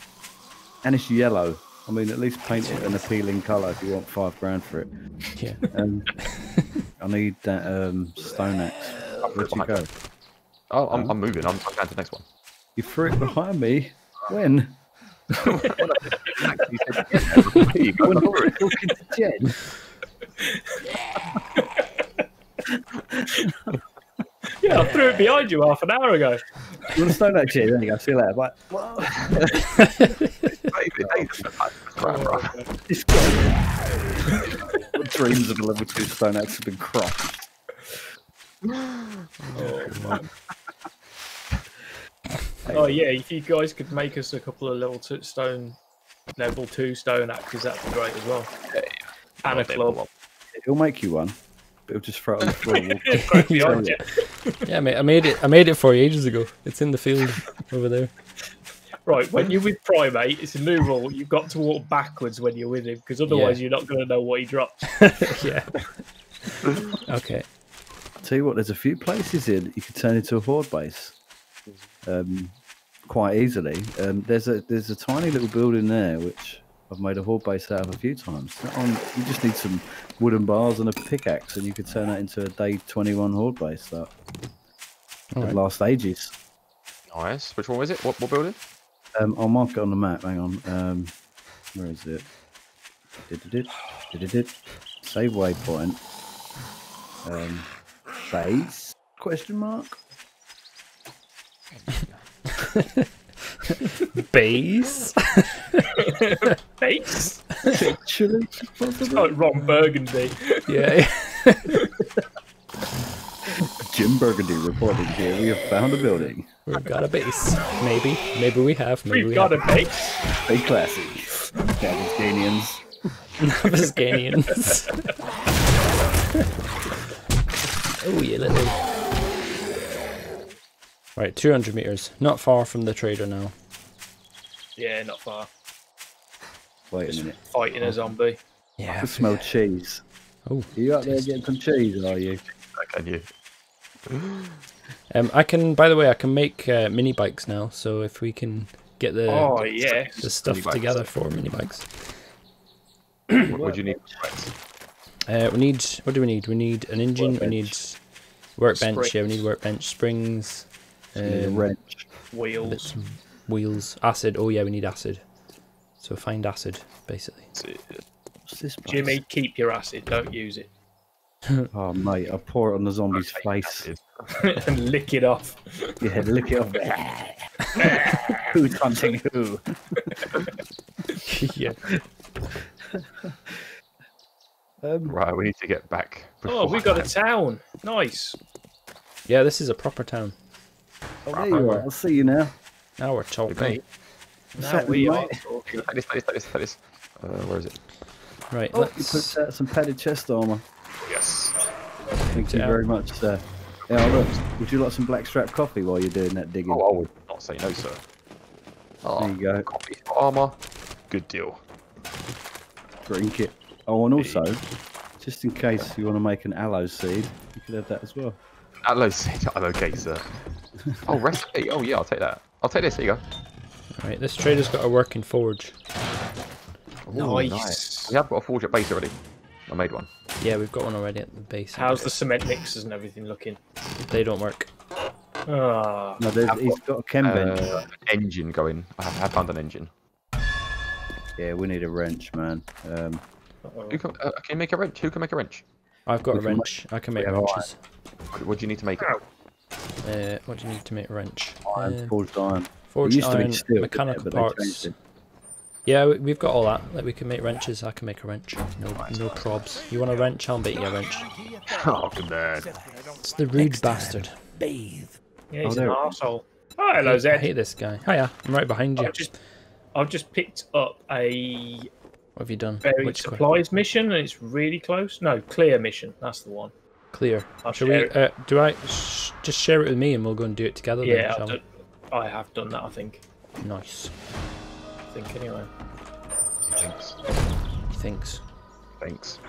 And it's yellow. I mean, at least paint it an appealing colour if you want five grand for it. Yeah. Um, I need that um, stone axe. Where'd you go? Oh, I'm, um, I'm moving. I'm, I'm going to the next one. You threw it behind me. When? When you were talking to Jen. Yeah, I threw it behind you half an hour ago. You want to stone axe here? Then you go. See you later. Bye. The dreams of a level two stone axe have been crushed. Oh, man. Oh yeah, if you guys could make us a couple of level two stone, level two stone axes, that'd be great as well. Yeah, yeah. And a club. He'll make you one, but he'll just throw it on the floor. We'll yeah, mate, I made it. I made it for you ages ago. It's in the field over there. Right, when you're with Primate, it's a new rule. You've got to walk backwards when you're with him, because otherwise yeah. you're not going to know what he drops. Yeah. Okay. Tell you what, there's a few places here that you could turn into a horde base um, quite easily. Um, there's a there's a tiny little building there which I I've made a whore base out of a few times. On, you just need some wooden bars and a pickaxe, and you could turn that into a day twenty-one horde base. That would last ages. Nice. Which one was it? What, what building? Um, I'll mark it on the map. Hang on. Um, where is it? Did it? Save waypoint. Um, base? Question mark. Base? Base? Actually, it's like Ron Burgundy. Yeah. Jim Burgundy reporting here. We have found a building. We've got a base. Maybe. Maybe we have. Maybe We've we got have. a base. Stay classy. Navezganians. Navezganians. Oh, yeah, let me. Right, two hundred meters. Not far from the trader now. Yeah, not far. Wait a minute. Fighting a zombie. Yeah. I can smell cheese. Oh. Are you out there getting some cheese, are you? I can, you. Um, I can, by the way, I can make uh, mini bikes now, so if we can get the, oh, yeah. the stuff together for mini bikes. What would you need? Uh, we need, what do we need? We need an engine, we need workbench, Springs. yeah, we need workbench, springs. Um, wrench, wheels, wheels, acid. Oh yeah, we need acid. So find acid, basically. What's this place? Jimmy, keep your acid. Don't use it. Oh mate, I pour it on the zombie's face and lick it off. Yeah, lick it off. Who's hunting who? Yeah. Um, right, we need to get back. Oh, we got a town. Nice. Yeah, this is a proper town. Oh, there you are. I'll see you now. Now we're talking. Hey, now we are talking. That is, that is, that is, that is. Uh, where is it? Right, oh, let's... You put out some padded chest armour. Yes. Thank you very much, sir. Yeah, look, would you like some blackstrap coffee while you're doing that digging? Oh, I would not say no, sir. Oh, there you go. Coffee armour. Good deal. Drink it. Oh, and also, just in case you want to make an aloe seed, you could have that as well. Aloe seed? I'm okay, sir. Oh, recipe. Oh, yeah, I'll take that. I'll take this. There you go. All right, this trader's got a working forge. Ooh, nice. nice. We have got a forge at base already. I made one. Yeah, we've got one already at the base. How's the cement mixers and everything looking? They don't work. Oh, no, he's got a chem bench. Uh, engine going. I have found an engine. Yeah, we need a wrench, man. Um, uh-oh. Who can, uh, can you make a wrench? Who can make a wrench? I've got we a wrench. Make, I can make wrenches. Right. What do you need to make? Ow. Uh, what do you need to make a wrench? Iron, uh, forged iron. Forged used iron, to steel, mechanical parts. Yeah, we've got all that. Like, we can make wrenches, I can make a wrench. No nice. no probs. You want a wrench? I'll make you a wrench. Oh, good man. It's the rude Next bastard. Bathe. Yeah, he's oh, an arsehole. Oh, hello, Zed. I hate this guy. Hiya, I'm right behind you. I've just, I've just picked up a... What have you done? Which supplies quite? mission, and it's really close. No, clear mission. That's the one. Clear. Shall we? Uh, do I sh just share it with me, and we'll go and do it together? Yeah, then, shall we? I have done that. I think. Nice. I think anyway. Thanks. Thanks. Thanks.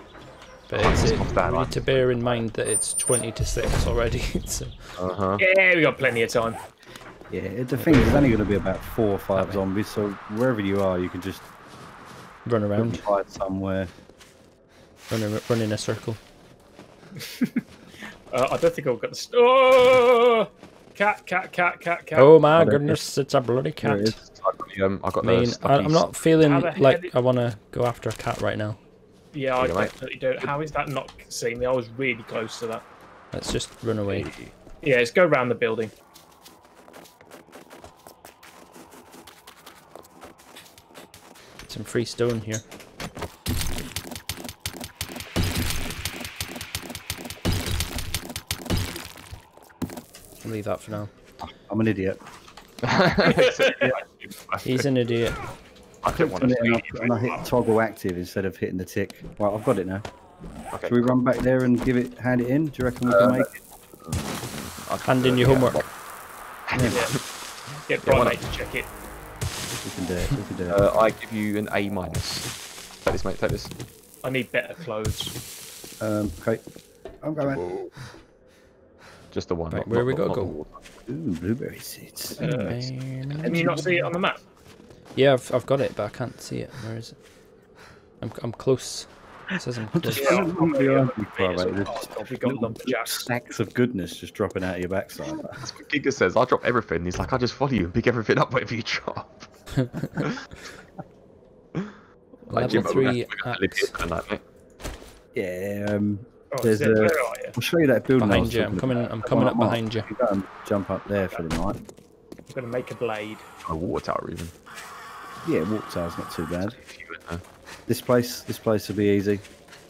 But oh, it's it, we need to bear in mind that it's twenty to six already. So. Uh huh. Yeah, we got plenty of time. Yeah, the thing is, there's only going to be about four or five zombies, so wherever you are, you can just run around. Hide somewhere. Run, run in a circle. uh, I don't think I've got the... Oh! Cat, cat, cat, cat, cat. Oh my goodness, it's a bloody cat. Um, I got I mean, I, I'm not feeling like did... I want to go after a cat right now. Yeah, I definitely don't. How is that not seeing me? I was really close to that. Let's just run away. Yeah, let's go around the building. Some free stone here. Leave that for now. I'm an idiot. He's an idiot. I don't want to. And, and I hit toggle active instead of hitting the tick. Right, I've got it now. Okay. Should we run back there and give it, hand it in? Do you reckon we can uh, make it? I hand do in your it, homework. Yeah. Get Primate to check it. We can do it. We can do it. Uh, I give you an A minus. Take this, mate. Take this. I need better clothes. Um, okay. I'm going. Whoa. Just the one. Right, not, where not, we got to go? Ooh, blueberry seeds. Uh, Can you not see it on the map? Yeah, I've, I've got it, but I can't see it. Where is it? I'm, I'm close. It says I'm close. Yeah, yeah, we got lumberjack sacks of goodness just dropping out of your backside. That's what Giga says. I'll drop everything. He's like, I'll just follow you and pick everything up whatever you drop. Like, Level three axe. Yeah. Um, oh, there's a, there I'll show you that building. Behind you. I'm coming. About. I'm coming oh, up behind you. you jump up there okay. for the night. I'm gonna make a blade. A water tower even. Yeah, water tower's not too bad. This place, this place will be easy.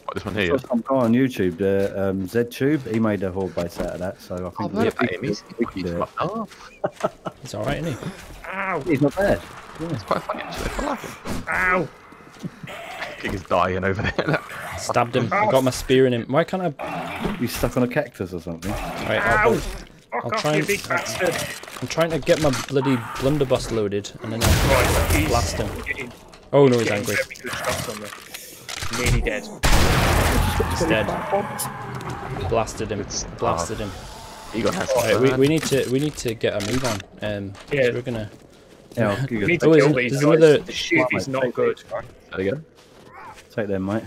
What, this one here? There's some guy on YouTube, the uh, um, ZedTube, he made a horde base out of that, so I think oh, yeah, we, we, we can do it. It's alright, isn't he? Ow! He's not bad. Yeah. It's quite funny actually, I like it. Ow! King is dying over there. Stabbed him, I got my spear in him. Why can't I... You stuck on a cactus or something? Right, I'll, Ow! I'll, I'll try and... I'm trying to get my bloody blunderbuss loaded, and then I'll right, blast him. Getting... Oh no, he's angry. Nearly dead. He's dead. Blasted him. Blasted him. You got that. Right, we, we need to we need to get a move on. Um, yeah. So we're gonna. Yeah. We need to oh, kill these guys. Another... The shoot is not good. There you go. Take them, mate.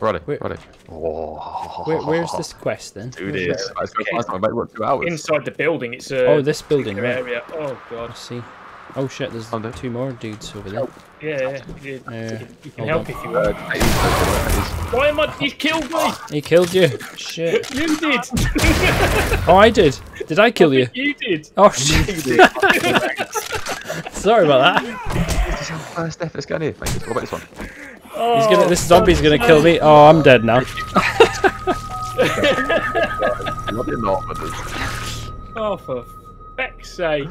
Righty, righty. Oh. Where, where's this quest then? Do this. It's going to take two hours. Inside the building. It's a. Oh, this building area. Right. Oh god. I see. Oh shit, there's oh, no. two more dudes over there. Yeah, yeah. yeah. You can help on. if you want. Why am I? You killed me! He killed you. Shit. You did! Oh, I did. Did I kill I you? You did. Oh shit. You did. Sorry about that. This is your first effort. Let's go in here. Mate. What about this one? Oh, He's gonna, this zombie's gonna kill me. Oh, I'm dead now. Oh, for feck's sake.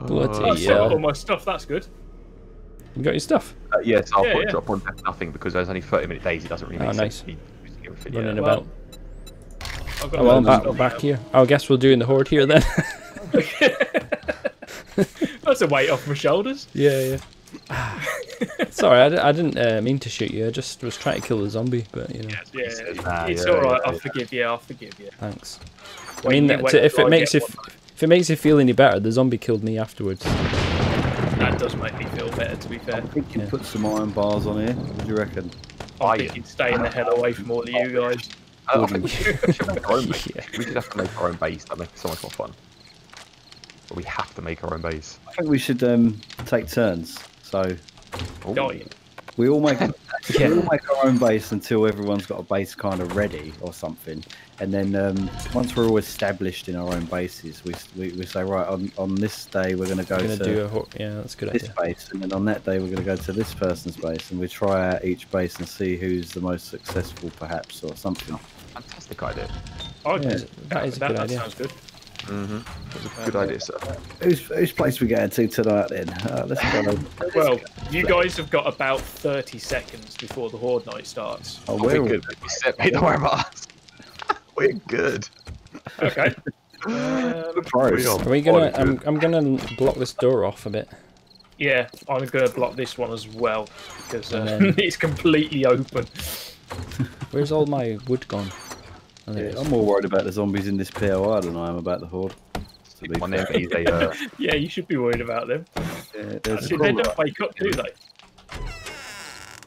Bloody oh, yeah. All my stuff, that's good. You got your stuff? Uh, yes, I'll yeah, put yeah. drop one death nothing because there's only thirty minute days, it doesn't really make oh, nice. sense. Running yeah, about. Well, oh, well, I'm back, back here. I guess we'll do in the horde here then. That's a weight off my shoulders. Yeah, yeah. Sorry, I, d I didn't uh, mean to shoot you, I just was trying to kill the zombie, but you know. Yeah, yeah, yeah. Nah, it's yeah, alright, yeah, I'll yeah. forgive you, I'll forgive you. Thanks. Wait, I mean, that, to, if it I makes it... If it makes you feel any better, the zombie killed me afterwards. That does make me feel better, to be fair. I think you yeah. put some iron bars on here. What do you reckon? I think you'd stay in the hell away from all of you guys. Uh, I think we should, we should make our own base. Yeah. We should have to make our own base. That makes it so much more fun. But we have to make our own base. I think we should um, take turns. So Ooh. we all make yeah. we all make our own base until everyone's got a base kind of ready or something. And then um, once we're all established in our own bases, we we, we say right on on this day we're going to go to do a, yeah, that's a good this idea. base, and then on that day we're going to go to this person's base, and we try out each base and see who's the most successful, perhaps, or something. Fantastic idea. Oh, yeah, that, that is a that, good that idea. Sounds good. Mm-hmm. That's a good idea, sir. Whose whose place we going to tonight then? Uh, let's go. Let's well, go. you guys have got about thirty seconds before the horde night starts. Oh, we're good. We set me the us. We're good. Okay. um, Are we gonna? I'm, I'm gonna block this door off a bit. Yeah, I'm gonna block this one as well because uh, then... it's completely open. Where's all my wood gone? I think yeah, I'm more worried about the zombies in this P O I than I am about the horde. One there, they, uh... yeah, you should be worried about them. Yeah, Actually, they don't wake up, do they?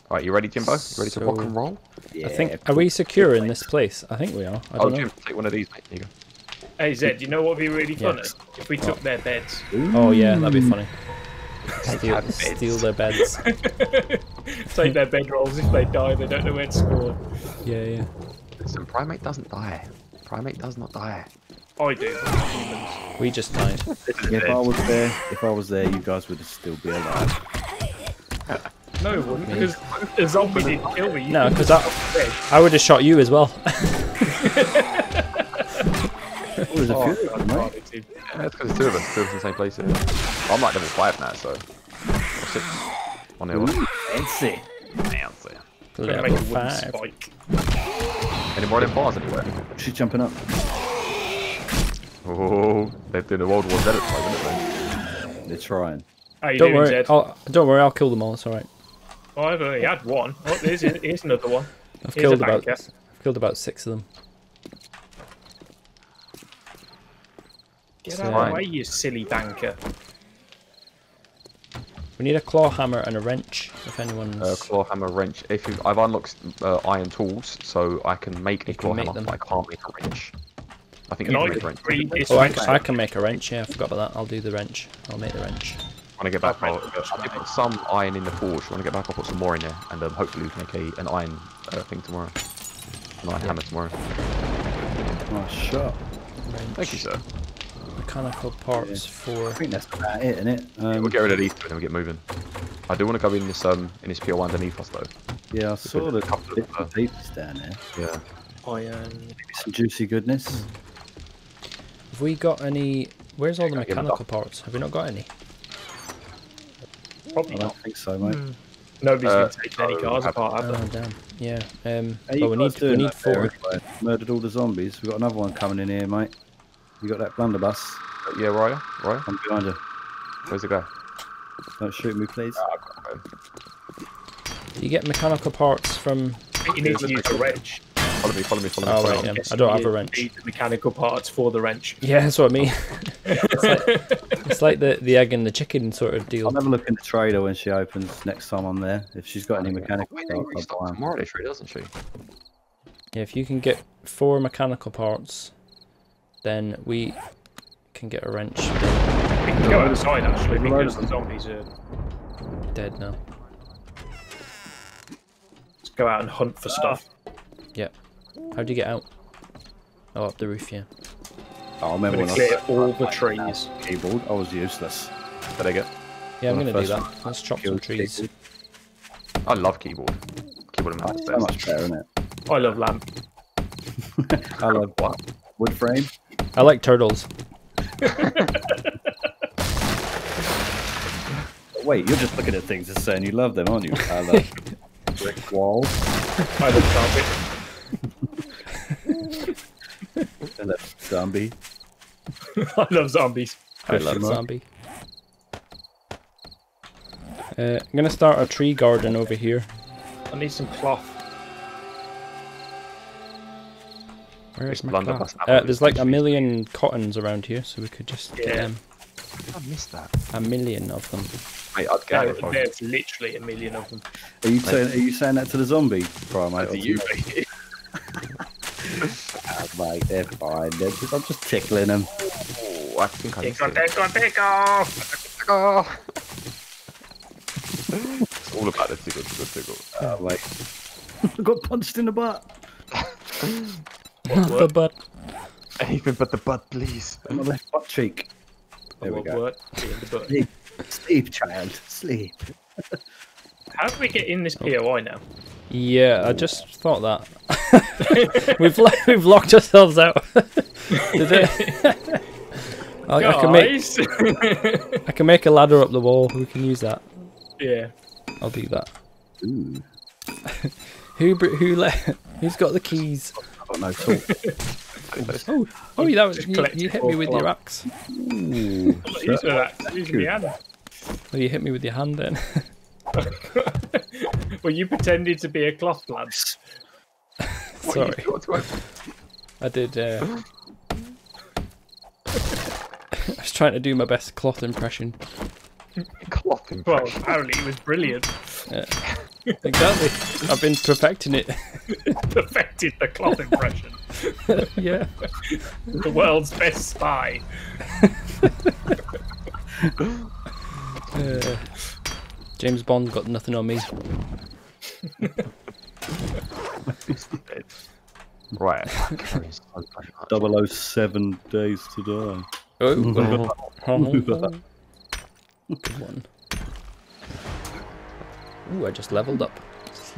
Alright, you ready, Jimbo? You ready so, to rock and roll? Yeah. I think, are we secure in this place? I think we are. I don't oh, Jim, know. take one of these, mate. There you go. Hey, Zed, you know what would be really funny? Yeah. If we took what? their beds. Ooh. Oh, yeah, that'd be funny. Steal, beds. steal their beds. Take their bedrolls. If they die, they don't know where to spawn. Yeah, yeah. Listen, Primate doesn't die. Primate does not die. I do. We just died. If I was there, if I was there, you guys would still be alive. No, it wouldn't, because the zombie didn't kill me. You no, because I, I would have shot you as well. Oh, there's a few of them, mate. Yeah, that's because there's two of us, two of us in the same place. Here. I'm like level five now, so... six. One here, one. Fancy. Fancy. Level five. Any more than bars anywhere? She's jumping up. Oh, they're doing the World War Z at the time, aren't they? They're trying. Don't doing, worry, I'll, don't worry, I'll kill them all, it's alright. Oh, I've only had one. Oh, here's, here's another one. I've here's killed about I've killed about six of them. Get it's out of the way, you silly banker. We need a claw hammer and a wrench, if anyone's... Uh, claw hammer, wrench. If you, I've unlocked uh, iron tools, so I can make a claw hammer, but I can't make a wrench. I think you can make a wrench. Oh, I can, I can make a wrench, yeah, I forgot about that. I'll do the wrench. I'll make the wrench. I want to get back, I'll, I'll put some iron in the forge. I want to get back, I'll put some more in there, and um, hopefully we can make a, an iron uh, thing tomorrow. An iron yeah. hammer tomorrow. Nice shot. Wrench. Thank you, sir. Mechanical parts yeah. for... I think that's about it, isn't it? Um, yeah, we'll get rid of these two and then we'll get moving. I do want to go in this um in this P O underneath us though. Yeah, I saw the couple of uh, papers down there. Yeah. Iron. Maybe some juicy goodness. Have we got any? Where's all the mechanical parts? Have we not got any? Probably not. I don't think so, mate. Mm. Nobody's uh, been taking any cars apart, have they? Oh, damn. Yeah. Um. Hey, oh, we need we need four. Anyway. Murdered all the zombies. We've got another one coming in here, mate. You got that blunderbuss? Yeah, Raya, Raya. I'm behind you. Where's the guy? Don't shoot me, please. Oh, you get mechanical parts from... I think you need to use a wrench. Follow me, follow me, follow me. Oh, follow right, yeah. I don't have a wrench. You need the mechanical parts for the wrench. Yeah, that's what I mean. It's like, it's like the, the egg and the chicken sort of deal. I'll have a look in the trader when she opens next time I'm there. If she's got any mechanical parts, I'll buy them. Tomorrow, she doesn't she? Yeah, if you can get four mechanical parts... then we can get a wrench. We can go outside actually because the zombies are dead now. Let's go out and hunt for stuff. Yep. How do you get out? Oh, up the roof, yeah. Oh, I remember when I cleared all the trees. Keyboard. I was useless. Did I get? Yeah, I'm gonna do that. Let's chop some trees. I love keyboard. Keyboard and mouse is so much better, isn't it? I love lamp. I love what? Wood frame. I like turtles. Wait, you're just looking at things and saying you love them, aren't you? I love brick walls. I love zombies. I love zombie. I love zombies. I, I love zombie. Uh, I'm gonna start a tree garden over here. I need some cloth. Where is my cloth? Uh, there's like a million cottons around here, so we could just yeah. get them. I missed that. A million of them. Mate, I'd get no, it there's literally a million of them. Are you saying? Are you saying that to the zombie? Primate, to you, mate. Oh, mate, they're fine. They're just, I'm just tickling them. Oh, I think I tickle, tickle, tickle, tickle. It's all about the tickle, tickle, tickle. Oh, mate, I got punched in the butt. Not the butt. Anything but the butt, please. And my left butt cheek. There we go. Sleep. Sleep, child. Sleep. How do we get in this P O I now? Yeah, I just thought that. we've lo we've locked ourselves out. I, I can make I can make a ladder up the wall. We can use that. Yeah. I'll do that. Ooh. who who let who's got the keys? No tool. oh, oh, that was you, you hit me with your axe. Ooh, well, you hit me with your hand then. Well, you pretended to be a cloth lad. Sorry. I did. Uh... I was trying to do my best cloth impression. Cloth impression. Well, apparently it was brilliant. Yeah. Exactly. I've been perfecting it. Perfected the cloth impression. Yeah. The world's best spy. uh, James Bond got nothing on me. Right. double oh seven days to die. Oh, oh. Good one. Ooh, I just leveled up.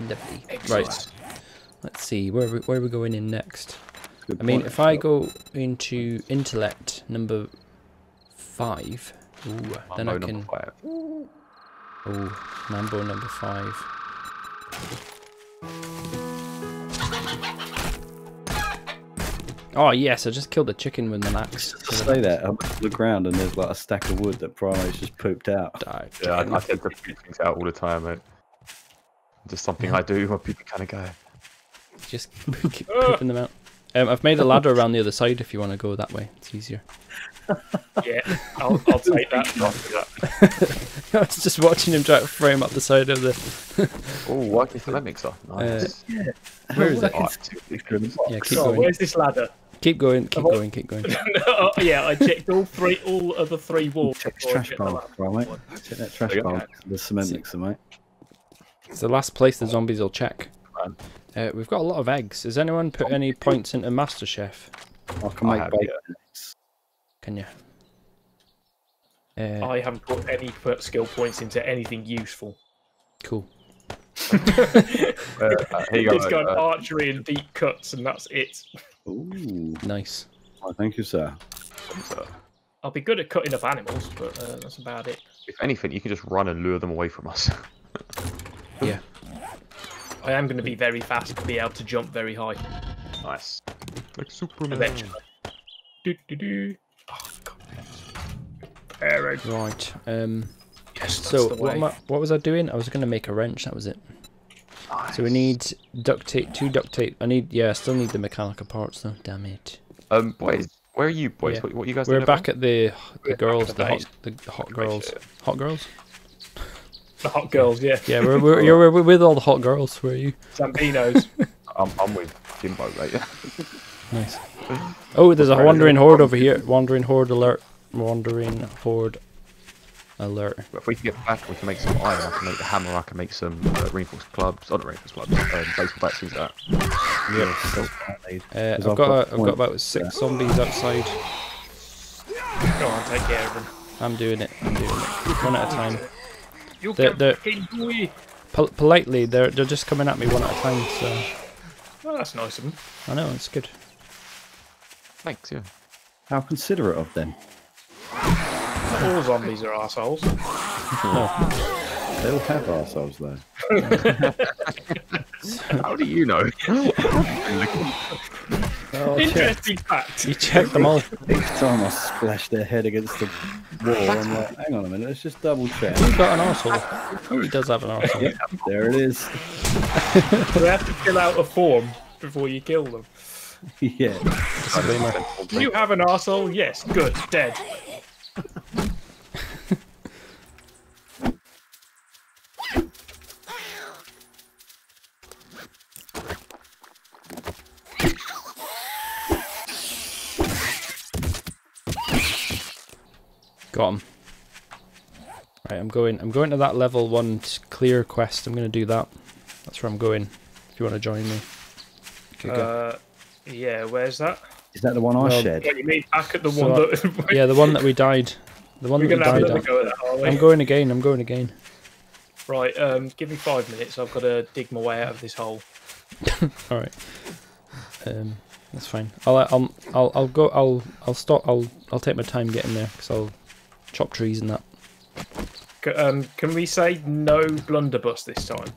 Lovely. Right. Let's see, where are we, where are we going in next? Good I mean, point, if I go into intellect number five, ooh, then I can... Five. Ooh, Mambo number five. Oh yes, I just killed a chicken with an axe. Just stay there, I look around and there's like a stack of wood that Primate's just pooped out. Died. Yeah, I, I take things out all the time, mate. Just something I do, I'm a poopy kind of guy. Just pooping them out. Um, I've made a ladder around the other side if you want to go that way. It's easier. Yeah, I'll, I'll take that. I'll that. I was just watching him try to frame up the side of the... Oh, what if that mixer? Nice. Uh, where is it? Yeah, keep oh, going. Where's this ladder? Keep going, keep going, keep going. No, yeah, I checked all three, all other three walls. Check the trash bowl, right? Check that trash bowl. The cement mixer, mate. It's the last place the zombies will check. Uh, we've got a lot of eggs. Has anyone put any points into MasterChef? I can make bacon. Can you? Uh, I haven't put any put skill points into anything useful. Cool. uh, uh, here you go. It's got uh, archery and deep cuts, and that's it. Ooh, nice. Oh, thank you, sir. Thank you, sir. I'll be good at cutting up animals, but uh, that's about it. If anything, you can just run and lure them away from us. Yeah. I am going to be very fast to be able to jump very high. Nice. Like Superman. Eventually. Do do do. Oh, God. Right. Um, yes, so what, am I, what was I doing? I was going to make a wrench. That was it. Nice. So we need duct tape. Two duct tape. I need. Yeah, I still need the mechanical parts though. Damn it. Um, boys, where are you, boys? Yeah. What, what are you guys? We're doing back at the the We're girls, at the, the, hot, the hot girls, hot girls. The hot girls, yeah. Yeah, we're, we're, you're, we're with all the hot girls, were you? Zambinos. I'm, I'm with Jimbo, right? Yeah. Nice. Oh, there's a wandering horde over here. Wandering horde alert. Wandering horde alert. If we can get back, we can make some iron. I can make the hammer. I can make some uh, reinforced clubs. Oh, not reinforced clubs. Um, baseball bats, things like that. Yeah. Uh, I've, got a, I've got about six yeah. zombies outside. Go on, take care of them. I'm doing it. I'm doing it. One at a time. You they're, they're, pol politely, they're they're just coming at me one at a time. So, well, that's nice of them. I know, it's good. Thanks, yeah. How considerate of them. Not all zombies are assholes. Oh. They all have assholes, though. How do you know? Oh, interesting check. Fact. You check them all. Each time I splash their head against the wall, I'm like, hang on a minute, let's just double check. He's got an arsehole. He does have an arsehole. Yeah, there it is. They have to fill out a form before you kill them. Yeah. Do you have an arsehole? Yes. Good. Dead. Got him. Right, I'm going. I'm going to that level one clear quest. I'm going to do that. That's where I'm going. If you want to join me. Okay, uh, go. Yeah, where's that? Is that the one I well, shared? Yeah, you mean back at the so one I, that. Yeah, the one that we died. The one We're that we died. At. Go at that, are we? I'm going again. I'm going again. Right. Um. Give me five minutes. I've got to dig my way out of this hole. All right. Um. That's fine. I'll. I'll. I'll. I'll go. I'll. I'll stop. I'll. I'll take my time getting there because I'll chop trees and that. C um. Can we say no blunderbuss this time?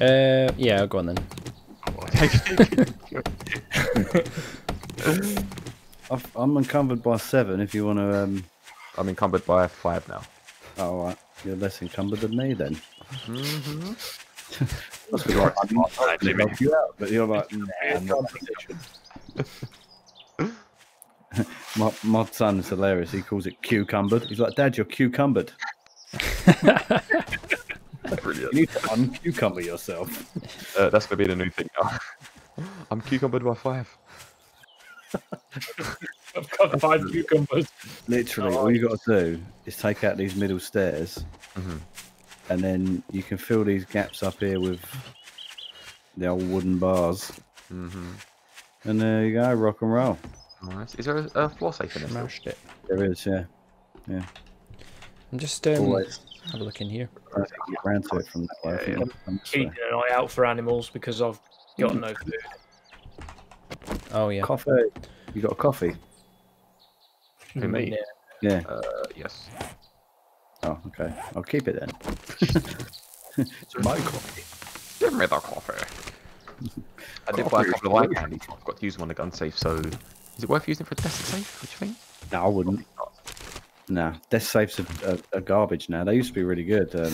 Uh. Yeah. Go on then. I'm encumbered by seven. If you want to, um... I'm encumbered by five now. Oh, right. You're less encumbered than me then. Mm-hmm. That's good. Right. I'm not trying to help you out, but you're like, nah, I'm not in my, my son is hilarious. He calls it cucumbered. He's like, Dad, you're cucumbered. Brilliant. You need to uncucumber yourself. Uh, that's going to be the new thing now. I'm cucumbered by five. I've got five cucumbers. Literally, oh, all you got to do is take out these middle stairs, mm-hmm. and then you can fill these gaps up here with the old wooden bars. Mm-hmm. And there you go, rock and roll. Nice. Is there a, a floor safe in this? It. There is, yeah. Yeah. I'm just um, always have a look in here. I think you get around to it from that way. Yeah, yeah. I'm keeping an eye out for animals because I've got no food. Oh yeah. Coffee. You got a coffee? Who, me? Yeah. Uh, yes. Oh, okay. I'll keep it then. It's my coffee. Give me the coffee. I did buy a couple of eye candy. I've got to use them on the gun safe, so... Is it worth using for a desk safe, what do you think? No, I wouldn't. Nah, desk safes are, are, are garbage now. They used to be really good. Um,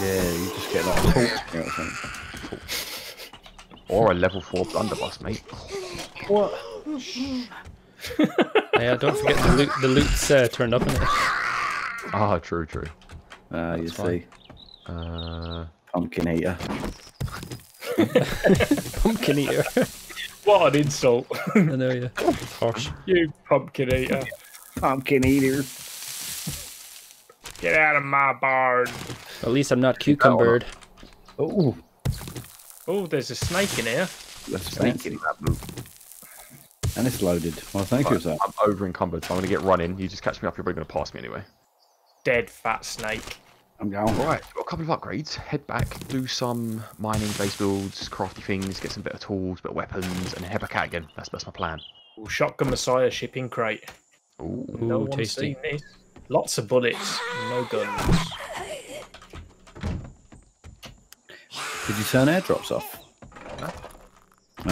yeah, you just get like a torch or something. Or a level four blunderbuss, mate. Oh. What? Yeah, don't forget the loot. The loot's uh, turned up in it. Ah, true, true. Ah, uh, you fine. see. Uh, pumpkin eater. Pumpkin eater. What an insult! I know you. Harsh. You pumpkin eater. Pumpkin eater. Get out of my barn. At least I'm not cucumbered. Oh. Oh, there's a snake in here. There's a snake in here. And it's loaded. Well, thank you, sir. I'm over encumbered, so I'm going to get running. You just catch me up, you're probably going to pass me anyway. Dead fat snake. I'm going. Alright, got a couple of upgrades. Head back, do some mining, base builds, crafty things, get some better tools, better weapons, and head back out again. That's, that's my plan. Ooh, Shotgun Messiah shipping crate. Ooh, no Ooh tasty. Seen this. Lots of bullets, no guns. Did you turn airdrops off? No.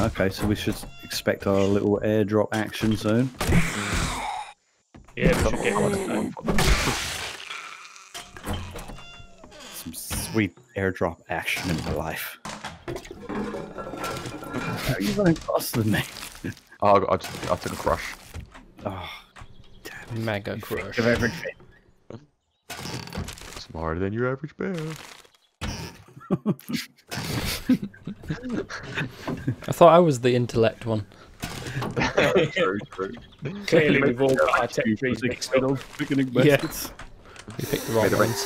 Okay, so we should expect our little airdrop action soon. Yeah, we should get one. Some sweet airdrop action in my life. How are you running faster than me? Oh, I, just, I took a crush. Oh, damn. Mega crush. Of average bear. Smarter than your average bear. I thought I was the intellect one. True, true. Clearly we've all got our tech trees mixed up. Yes. We picked the wrong ones.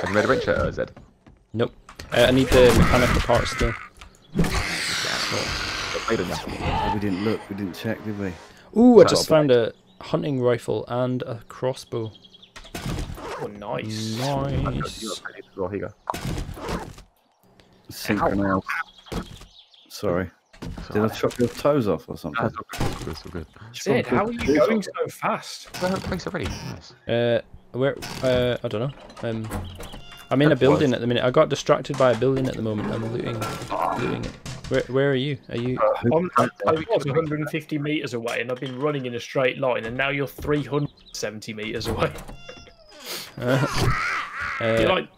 Have you made a bench yet, Zed? Nope. Uh, I need the mechanical parts still. We didn't look, we didn't check, did we? Ooh, I just found a hunting rifle and a crossbow. Oh, nice. Nice. Well, here you go. Sorry. Did I chop your toes off or something? No, so good. Zed, how are you going so fast? Well, place already. Nice. Uh, where? Uh, I don't know. Um, I'm in a building at the minute. I got distracted by a building at the moment. I'm looting, looting it. Where, where are you? Are you? Uh, I'm, I was one hundred fifty meters away, and I've been running in a straight line, and now you're three hundred seventy meters away. Uh, uh, You're like,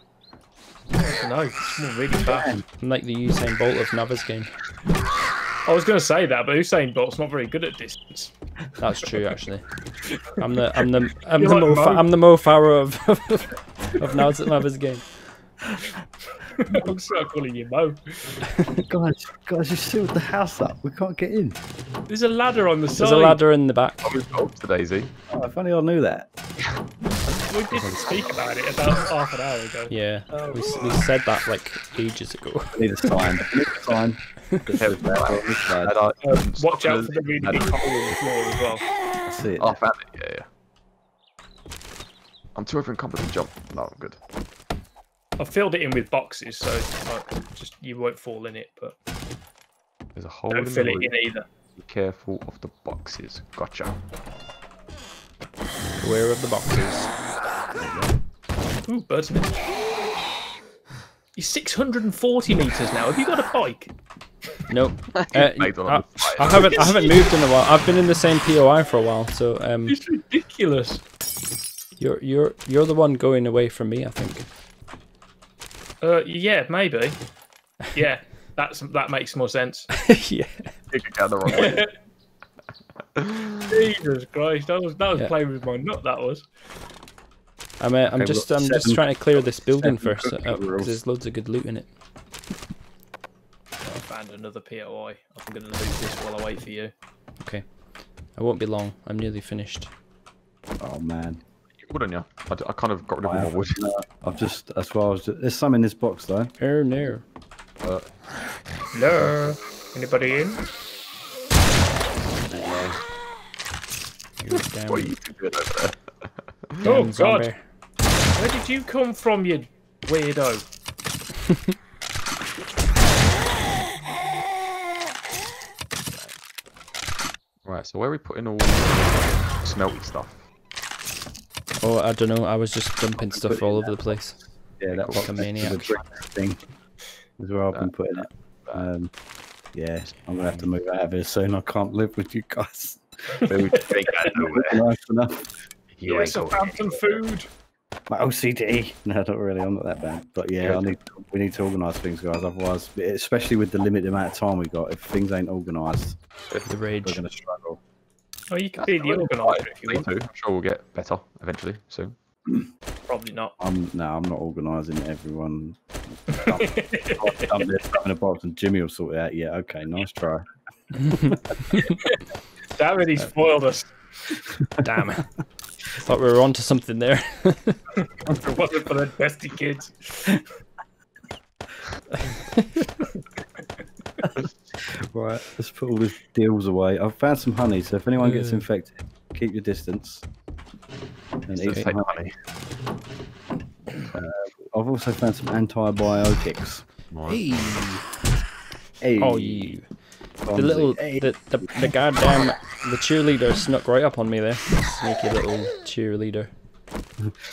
I don't know, it's really bad. I'm like the Usain Bolt of Navezgane. I was going to say that, but Usain Bolt's not very good at distance. That's true, actually. I'm the I'm the I'm You're the like Mo, Mo I'm the Mo Farah of of, of Navezgane. I'm start calling you Mo. Guys, guys, you sealed the house up. We can't get in. There's a ladder on the There's side. There's a ladder in the back. I was told today, Z. Oh, if only I knew that. We didn't speak about it about half an hour ago. Yeah, oh. we, we said that like ages ago. I need a sign. I need a sign. uh, watch out for the really big hole in the floor as well. I see it. Oh, I found it, yeah, yeah. I'm too overcompetent to jump. No, I'm good. I've filled it in with boxes, so it's like, just you won't fall in it, but there's a hole don't in fill the it in either. Be careful of the boxes. Gotcha. Beware of the boxes. Ooh, birdsman. You're six hundred forty meters now. Have you got a bike? Nope. Uh, I, I haven't. I haven't moved in a while. I've been in the same P O I for a while, so um. It's ridiculous. You're you're you're the one going away from me, I think. Uh, yeah, maybe. Yeah, that's that makes more sense. Yeah. You could go the wrong way. Jesus Christ, that was that was yeah. playing with my nut. That was. I'm uh, I'm okay, just I'm seven, just trying to clear this building first because oh, there's loads of good loot in it. I found another P O I. I'm gonna loot this while I wait for you. Okay. I won't be long. I'm nearly finished. Oh man. You wouldn't you? I, I kind of got rid of my wood. I've just that's why I was. Just, there's some in this box though. Oh no. Uh. Hello. Anybody in? Damn. What are you doing over there? Damn oh zombie. God! Where did you come from, you weirdo? Right, so where are we putting all the smelty stuff? Oh, I don't know. I was just dumping stuff all over the place. Yeah, that was a maniac thing. Is where I've been putting it. Um, yeah, I'm gonna have to move out of here soon. I can't live with you guys. Nice enough. Yes, I found some food. my O C D. No, not really. I'm not that bad. But yeah, I need, we need to organise things, guys. Otherwise, especially with the limited amount of time we got, if things ain't organised, we're going to struggle. Oh, you can be the organizer if you want. I'm sure we'll get better eventually, soon. Probably not. I'm, no, I'm not organising everyone. I'm in a box and Jimmy will sort it out. Yeah, okay, nice try. That really spoiled us. Damn it. I thought we were onto something there. If it wasn't for the bestie kids. Right, let's put all these deals away. I've found some honey, so if anyone gets infected, keep your distance. And eat some honey. Uh, I've also found some antibiotics. Right. Hey. Hey. Oh, you. The little, the, the, the goddamn, the cheerleader snuck right up on me there. Sneaky little cheerleader.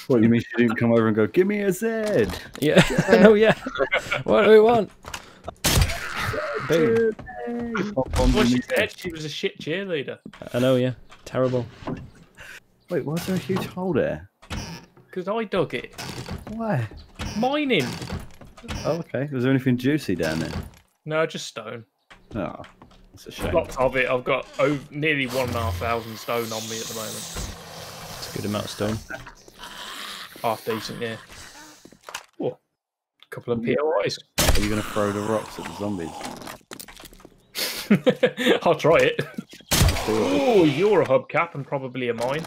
What, you mean she didn't come over and go, give me a Zed? Yeah, oh yeah. What do we want? Boom. Well, she said she was a shit cheerleader. I know, yeah. Terrible. Wait, why is there a huge hole there? Because I dug it. Why? Mining. Oh, okay. Was there anything juicy down there? No, just stone. Oh, that's a shame. Lots of it. I've got over, nearly one and a half thousand stone on me at the moment. It's a good amount of stone. Half decent, yeah. Oh, a couple of P O Is. Are you going to throw the rocks at the zombies? I'll try it. Oh, you're a hubcap and probably a mine.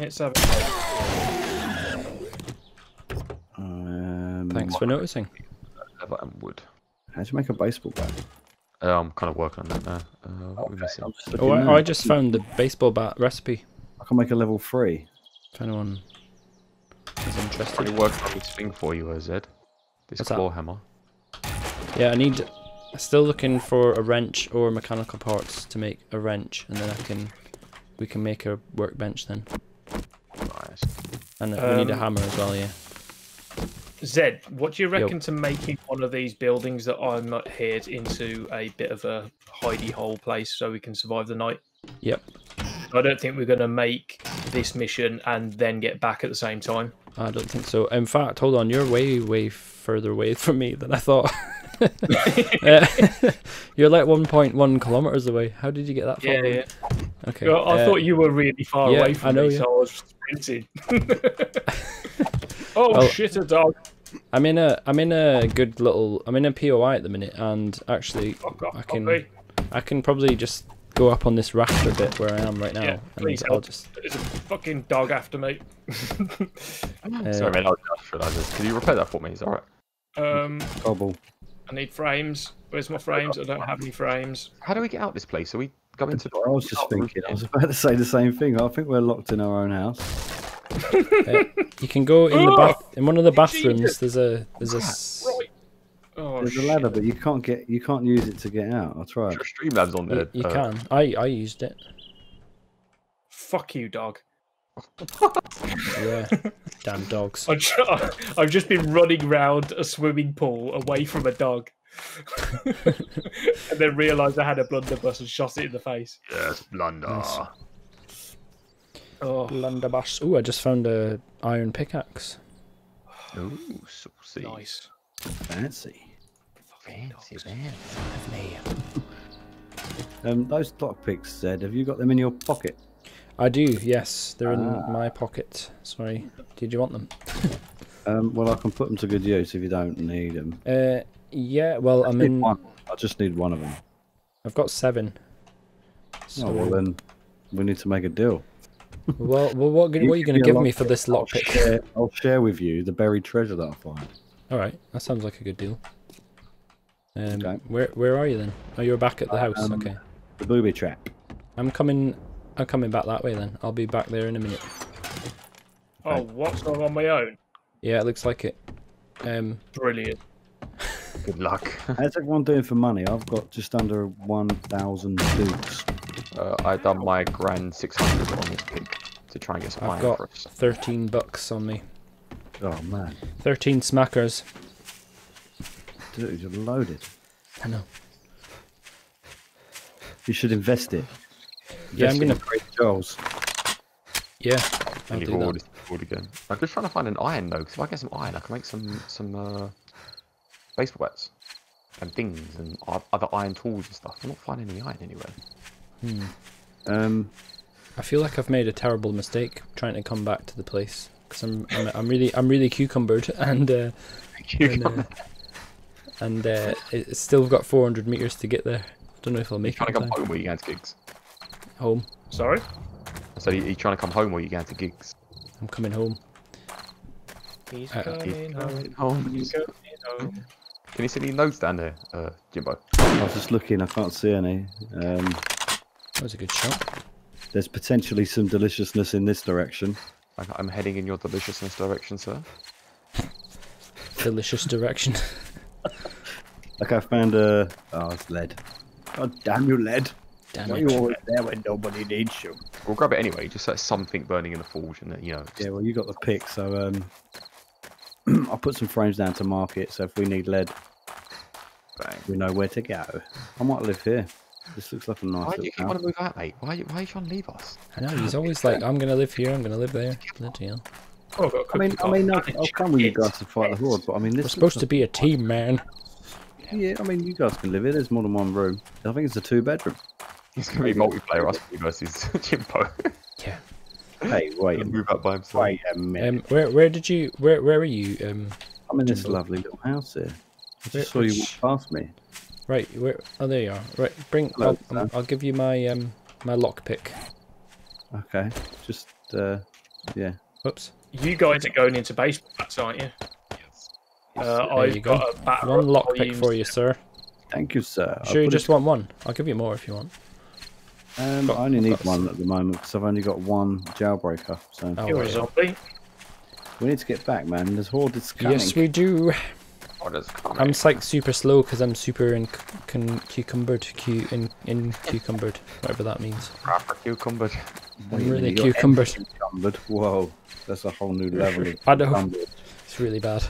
Let's have it. Um, Thanks for noticing. Leather and wood. How do you make a baseball bat? Uh, I'm kind of working on that now. Uh, okay, just oh, I, I just found the baseball bat recipe. I can make a level three. If anyone is interested. I'm working on this thing for you, uh, Zed. This What's claw that? hammer. Yeah, I need... I'm still looking for a wrench or mechanical parts to make a wrench, and then I can... We can make a workbench then. Nice. And um, we need a hammer as well, yeah. Zed, what do you reckon Yo. to making one of these buildings that I'm not adhered into a bit of a hidey hole place so we can survive the night? Yep. I don't think we're going to make this mission and then get back at the same time. I don't think so. In fact, hold on, you're way, way further away from me than I thought. uh, you're like one point one kilometers away. How did you get that far? Yeah, away? yeah. Okay. Well, I uh, thought you were really far yeah, away from I know, me, yeah. so I was sprinting. Oh well, shit, a dog! I'm in a, I'm in a good little, I'm in a P O I at the minute, and actually, oh, God, I can, okay. I can probably just go up on this raft a bit where I am right now. Yeah, please help. I'll just... There's a fucking dog after me. uh, Sorry, man, I just realised this. Can you repair that for me? Is that all right? Um, Cobble. I need frames. Where's my frames? I don't have any frames. How do we get out this place? Are we going into? I was just thinking. I was about to say the same thing. I think we're locked in our own house. uh, you can go in oh, the bath in one of the bathrooms. There's a there's a right. oh, there's shit. a ladder, but you can't get you can't use it to get out. I'll try. Your Streamlabs on there. You, you uh, can. I I used it. Fuck you, dog. Yeah, damn dogs. I'm just, I've just been running round a swimming pool away from a dog, and then realised I had a blunderbuss and shot it in the face. Yes, blunder. Nice. Oh, blunderbuss. Ooh, I just found a iron pickaxe. Ooh, saucy. Nice. Fancy. Fancy, fancy. Um, those stock picks, Zed, have you got them in your pocket? I do, yes. They're ah. in my pocket. Sorry. Did you want them? um, well, I can put them to good use if you don't need them. Uh, yeah, well, I, I mean... One. I just need one of them. I've got seven. So... Oh, well then, we need to make a deal. Well, well, what, what are you going to give me for this lockpick? I'll share, I'll share with you the buried treasure that I find. All right, that sounds like a good deal. Um, okay. Where where are you then? Oh, you're back at the house. Um, okay. The booby trap. I'm coming. I'm coming back that way then. I'll be back there in a minute. Oh, okay. What's going on my own? Yeah, it looks like it. Um, Brilliant. Good luck. How's everyone doing for money? I've got just under one thousand dukes. Uh, I done my grand six hundred on this pick to try and get some iron. I've got for us. thirteen bucks on me. Oh man. thirteen smackers. Dude, you're loaded. I know. You should invest it. Invest yeah, I'm gonna break Charles. Yeah, I'll do that. board again. I'm just trying to find an iron though, because if I get some iron, I can make some some uh, baseball bats and things and other iron tools and stuff. I'm not finding any iron anywhere. Hmm. Um, I feel like I've made a terrible mistake trying to come back to the place because I'm, I'm I'm really I'm really cucumbered and uh, cucumbered. and, uh, and uh, it's still got four hundred meters to get there. I don't know if I'll make it. Trying to come home where you had gigs. Home. Sorry. So you, are you trying to come home or are you going to gigs? I'm coming home. He's uh, coming home. home. He's coming home. Can you see any nodes down there, uh, Jimmybo? I was just looking. I can't see any. Um, that was a good shot. There's potentially some deliciousness in this direction. I'm, I'm heading in your deliciousness direction, sir. Delicious direction. Like I found a. Oh, it's lead. God damn you, lead! Damn Why it. Are you always there when nobody needs you? We'll grab it anyway. Just like something burning in the forge, and then, you know. Just... Yeah, well, you got the pick, so um, I'll put some frames down to mark it. So if we need lead, bang, we know where to go. I might live here. This looks like a nice. Why do you keep want to move out, mate? Why are you, why are you trying to leave us? I know he's always like, I'm gonna live here. I'm gonna live there. Bloody hell. Oh, I mean, I mean, I'll, I'll come with you guys to fight the horde, but I mean, this. We're supposed to be a team, man. Yeah, I mean, you guys can live here. There's more than one room. I think it's a two-bedroom. It's gonna be multiplayer us versus Jimmybo. Yeah. Hey, wait. He'll move up by himself. Wait a minute. Um, where, where did you? Where, where are you? Um, I'm in Jimmybo. This lovely little house here. I just saw you walk past me. Right. Where? Oh, there you are. Right. Bring. Hello, I'll, I'll, I'll give you my um my lockpick. Okay. Just uh, yeah. Whoops. You guys are going into baseball bats, aren't you? Uh, I've got go. a bat one lockpick for you, sir. Thank you, sir. Sure, you just it... want one? I'll give you more if you want. Um, got, I only need one at the moment because I've only got one jailbreaker. So oh, you're a zombie. We need to get back, man. There's horde is coming. Yes, we do. I'm like super slow because I'm super in cucumbered, cu in in cucumbered, whatever that means. Proper cucumbered. I'm really cucumbered. cucumbered. Whoa, that's a whole new level. Of I know. It's really bad.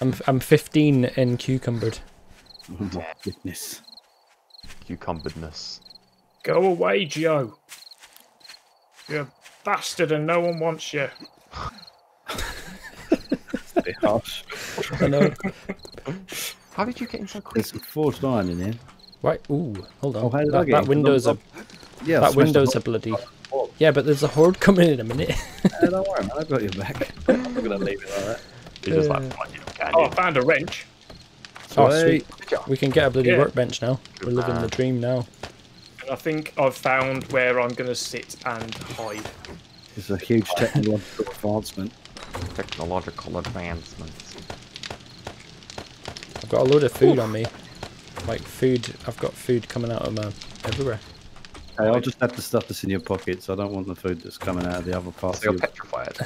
I'm I'm fifteen in cucumbered. Oh my goodness. Cucumberedness. Go away, Joe. You're a bastard and no one wants you. That's a bit harsh. I know. How did you get in so quick? There's forged iron in here. Right, ooh, hold on. Oh, that that, that window's a yeah, that window's a bloody oh. Yeah, but there's a horde coming in a minute. uh, don't worry, man, I've got your back. I'm gonna leave it like that. You're just like, oh, oh, I found a wrench. Oh, sweet. We can get a bloody yeah. workbench now. We're living uh, the dream now. And I think I've found where I'm going to sit and hide. It's a huge technological advancement. Technological advancements. I've got a load of food Ooh. on me. Like food, I've got food coming out of my everywhere. Hey, I'll just have the stuff that's in your pockets. I don't want the food that's coming out of the other parts. So you're petrified.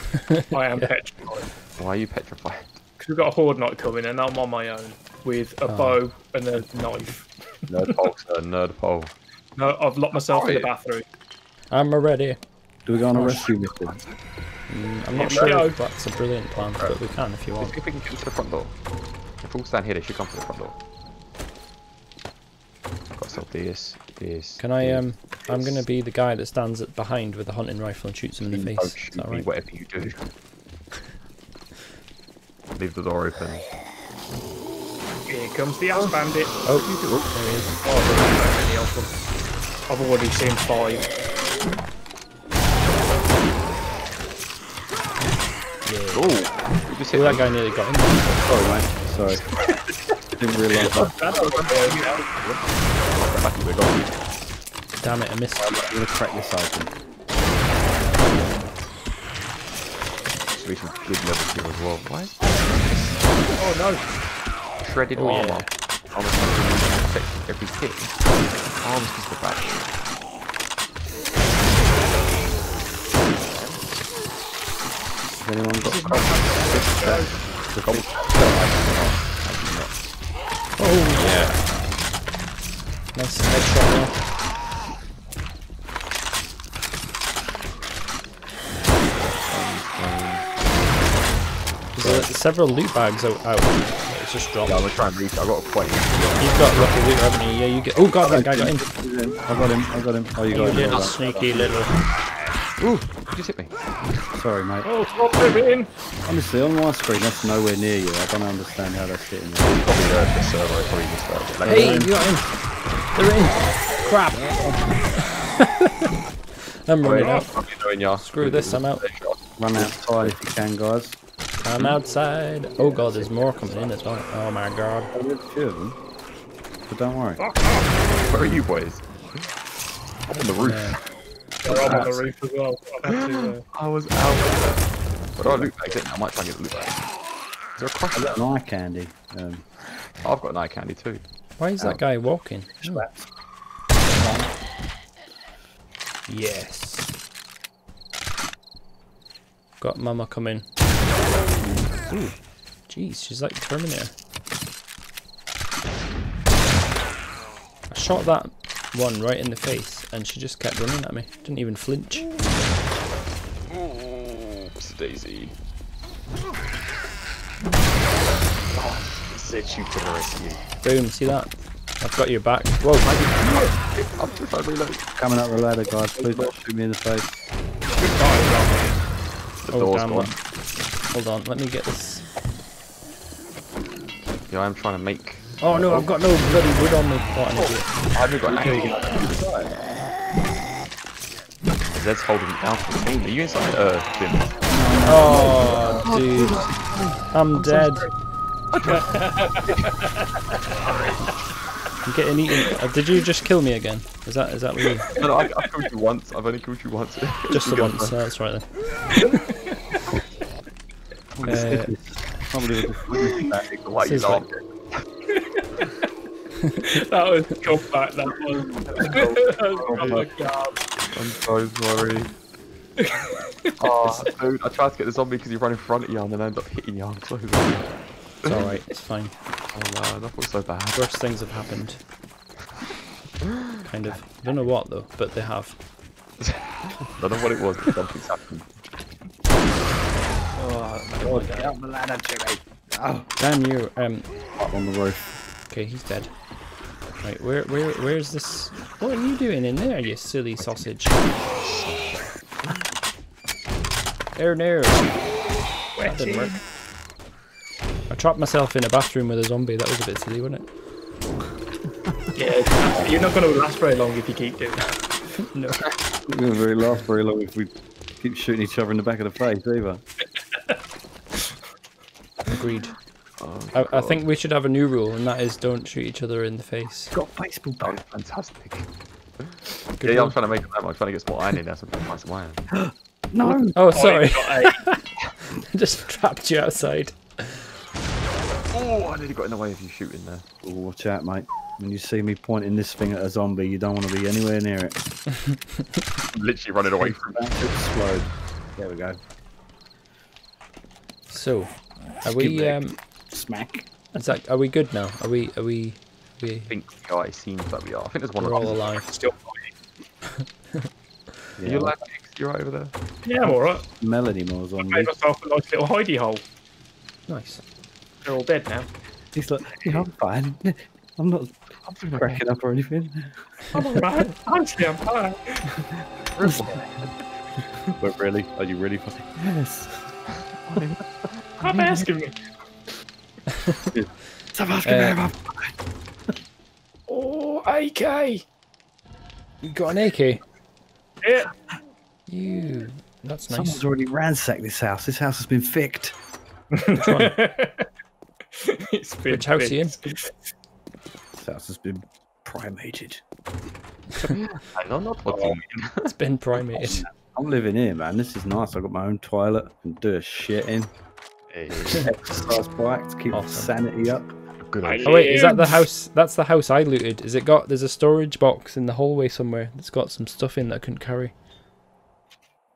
I am yeah. petrified. Why are you petrified? Because we've got a horde knight coming and I'm on my own with a oh. bow and a knife. Nerd pole, sir. Nerd pole. No, I've locked myself in the bathroom. I'm ready. Do we go on a rescue mission? Mm, I'm not yeah, sure no. if that's a brilliant plan, right. but we can if you want. Let's see if we can get to the front door. If we all stand here, they should come to the front door. This, this, Can I, um, this. I'm going to be the guy that stands at behind with a hunting rifle and shoots him in the face. Is that right? Whatever you do. Leave the door open. Here comes the ass bandit. Oh, there he is. Oh, I've already seen five. Yeah. Oh, that guy nearly got him. Sorry, mate. Sorry. Didn't realise that. Damn it, I missed. I'm going to crack this open. Should be some good level two as well. Why? Oh no! Shredded oh, armor. Yeah. Armor's not going to be every hit. Armor's just the back. Has anyone got a cobble? Oh yeah. Nice headshot now. There's a, several loot bags out. out. It's just dropped. Yeah, I'm trying to reach. I got a point. You've got lucky loot, haven't you? Yeah, you get. Oh god, that guy got in. I got him. I got him. Oh, you got him. Little sneaky little. Ooh, just hit me? Sorry, mate. Oh, stop moving! Honestly, on my screen, that's nowhere near you. I don't understand how that's hitting you. Probably heard this server. I probably just heard it. Like, hey, you got in. They're in. Crap. I'm running oh, out. Doing, yeah. Screw this, I'm out. Run outside if you can, guys. I'm outside. Oh god, there's more coming in as well. Oh my god. But don't worry. Where are you boys? I'm on the roof. Yeah. They're all on the roof as well. To, uh... I was out. What do I look like? I might try and get the loot back. Is there a crash? I've got an eye candy. Um, oh, I've got an eye candy too. Why is um, that guy walking? Yes. Got Mama coming. Ooh. Jeez, she's like Terminator. I shot that one right in the face, and she just kept running at me. Didn't even flinch. Oh, it's Daisy. Oh, Zed, you to the rescue. Boom, see that? I've got your back. Whoa, I'm just trying to reload. Coming up the ladder, guys. Please don't shoot me in the face. The oh, door's damn gone. Hold on, let me get this. Yeah, I'm trying to make. Oh no, I've got no bloody wood on me. What an idiot. I haven't got anything. Zed's holding it down for the team. Are you inside? Uh, Jim. Oh, oh dude. Oh, I'm, I'm dead. So I'm getting eaten. Uh, did you just kill me again? Is that is that what you? No, no, I, I've killed you once. I've only killed you once. Just the once, so that's right then. uh, that was comeback, that was. That was I'm so sorry. Oh, dude, I tried to get the zombie because he ran in front of you and then I ended up hitting you. I'm so sorry. It's alright, it's fine. Oh no, that was so bad. Worst things have happened. Kind of. I don't know what though, but they have. I don't know what it was, but something's happened. Oh, oh get up the ladder, Jimmy. Oh, damn you. Um, up on the roof. Okay, he's dead. Right, where, where, where's this? What are you doing in there, you silly sausage? There, there. That didn't work. I trapped myself in a bathroom with a zombie. That was a bit silly, wasn't it? Yeah, you're not going to last very long if you keep doing that. No. We're not going to last very long if we keep shooting each other in the back of the face, either. Agreed. Oh, I, I think we should have a new rule, and that is don't shoot each other in the face. Got baseball bat. Oh, fantastic. Good yeah, yeah I'm trying to make that. I'm trying to get some more iron in there. So I'm trying to find some iron. No. Oh, sorry. I just trapped you outside. Oh, I nearly got in the way of you shooting there. Oh, watch out, mate. When you see me pointing this thing at a zombie, you don't want to be anywhere near it. Literally running away from it. Explode. There we go. So, are we? Um, Smack. It's like, are we good now? Are we? Are we? Are we... I think we are. It seems that we are. I think there's one of us all alive. Still fighting. Yeah. Are you alive? You're right over there. Yeah, I'm all right. Melody Moore's on. I made myself a nice little hidey hole. Nice. They're all dead now. He's like, yeah, I'm fine. I'm not. I'm not cracking up or anything. I'm alright. Honestly, I'm fine. But really, are you really fine? Yes. Stop asking me. Stop asking uh, me about oh, A K! You got an A K? Yeah. You. That's Someone's nice. Someone's already ransacked this house. This house has been ficked. It's been Which house are you in? This house has been primated. I don't know what you mean. It's been primated. I'm living here, man. This is nice. I've got my own toilet and do a shit in. Exercise bike to keep awesome. sanity up. Good oh wait, is that the house? That's the house I looted. Is it got? There's a storage box in the hallway somewhere that's got some stuff in that I couldn't carry.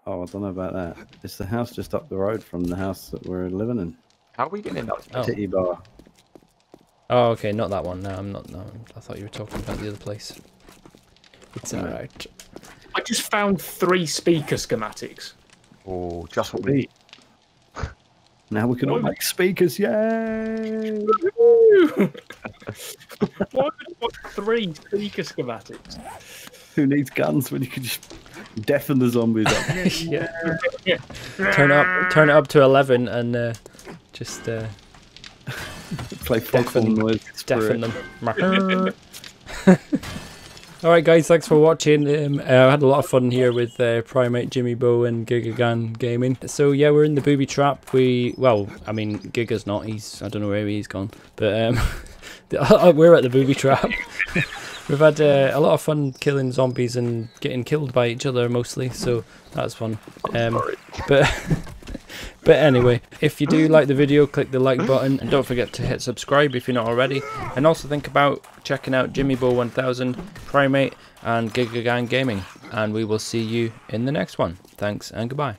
Oh, I don't know about that. It's the house just up the road from the house that we're living in. How are we getting in that oh. titty bar? Oh, okay, not that one. No, I'm not. No, I thought you were talking about the other place. It's oh, alright. I just found three speaker schematics. Oh, just what we need. Now we can all make speakers, yay! Why would I want three speaker schematics? Who needs guns when you can just Deafen the zombies up. Yeah. Turn up, turn it up to eleven, and uh, just uh, play deafen, noise deafen them. All right, guys, thanks for watching. Um, uh, I had a lot of fun here with uh, Primate, Jimmybo, and Gigagangaming. So yeah, we're in the booby trap. We well, I mean, Giga's not. He's I don't know where he's gone, but um, we're at the booby trap. We've had uh, a lot of fun killing zombies and getting killed by each other mostly, so that's fun. Um, but but anyway, if you do like the video, click the like button and don't forget to hit subscribe if you're not already. And also think about checking out Jimmybo one thousand, Primate, and Gigagangaming. And we will see you in the next one. Thanks and goodbye.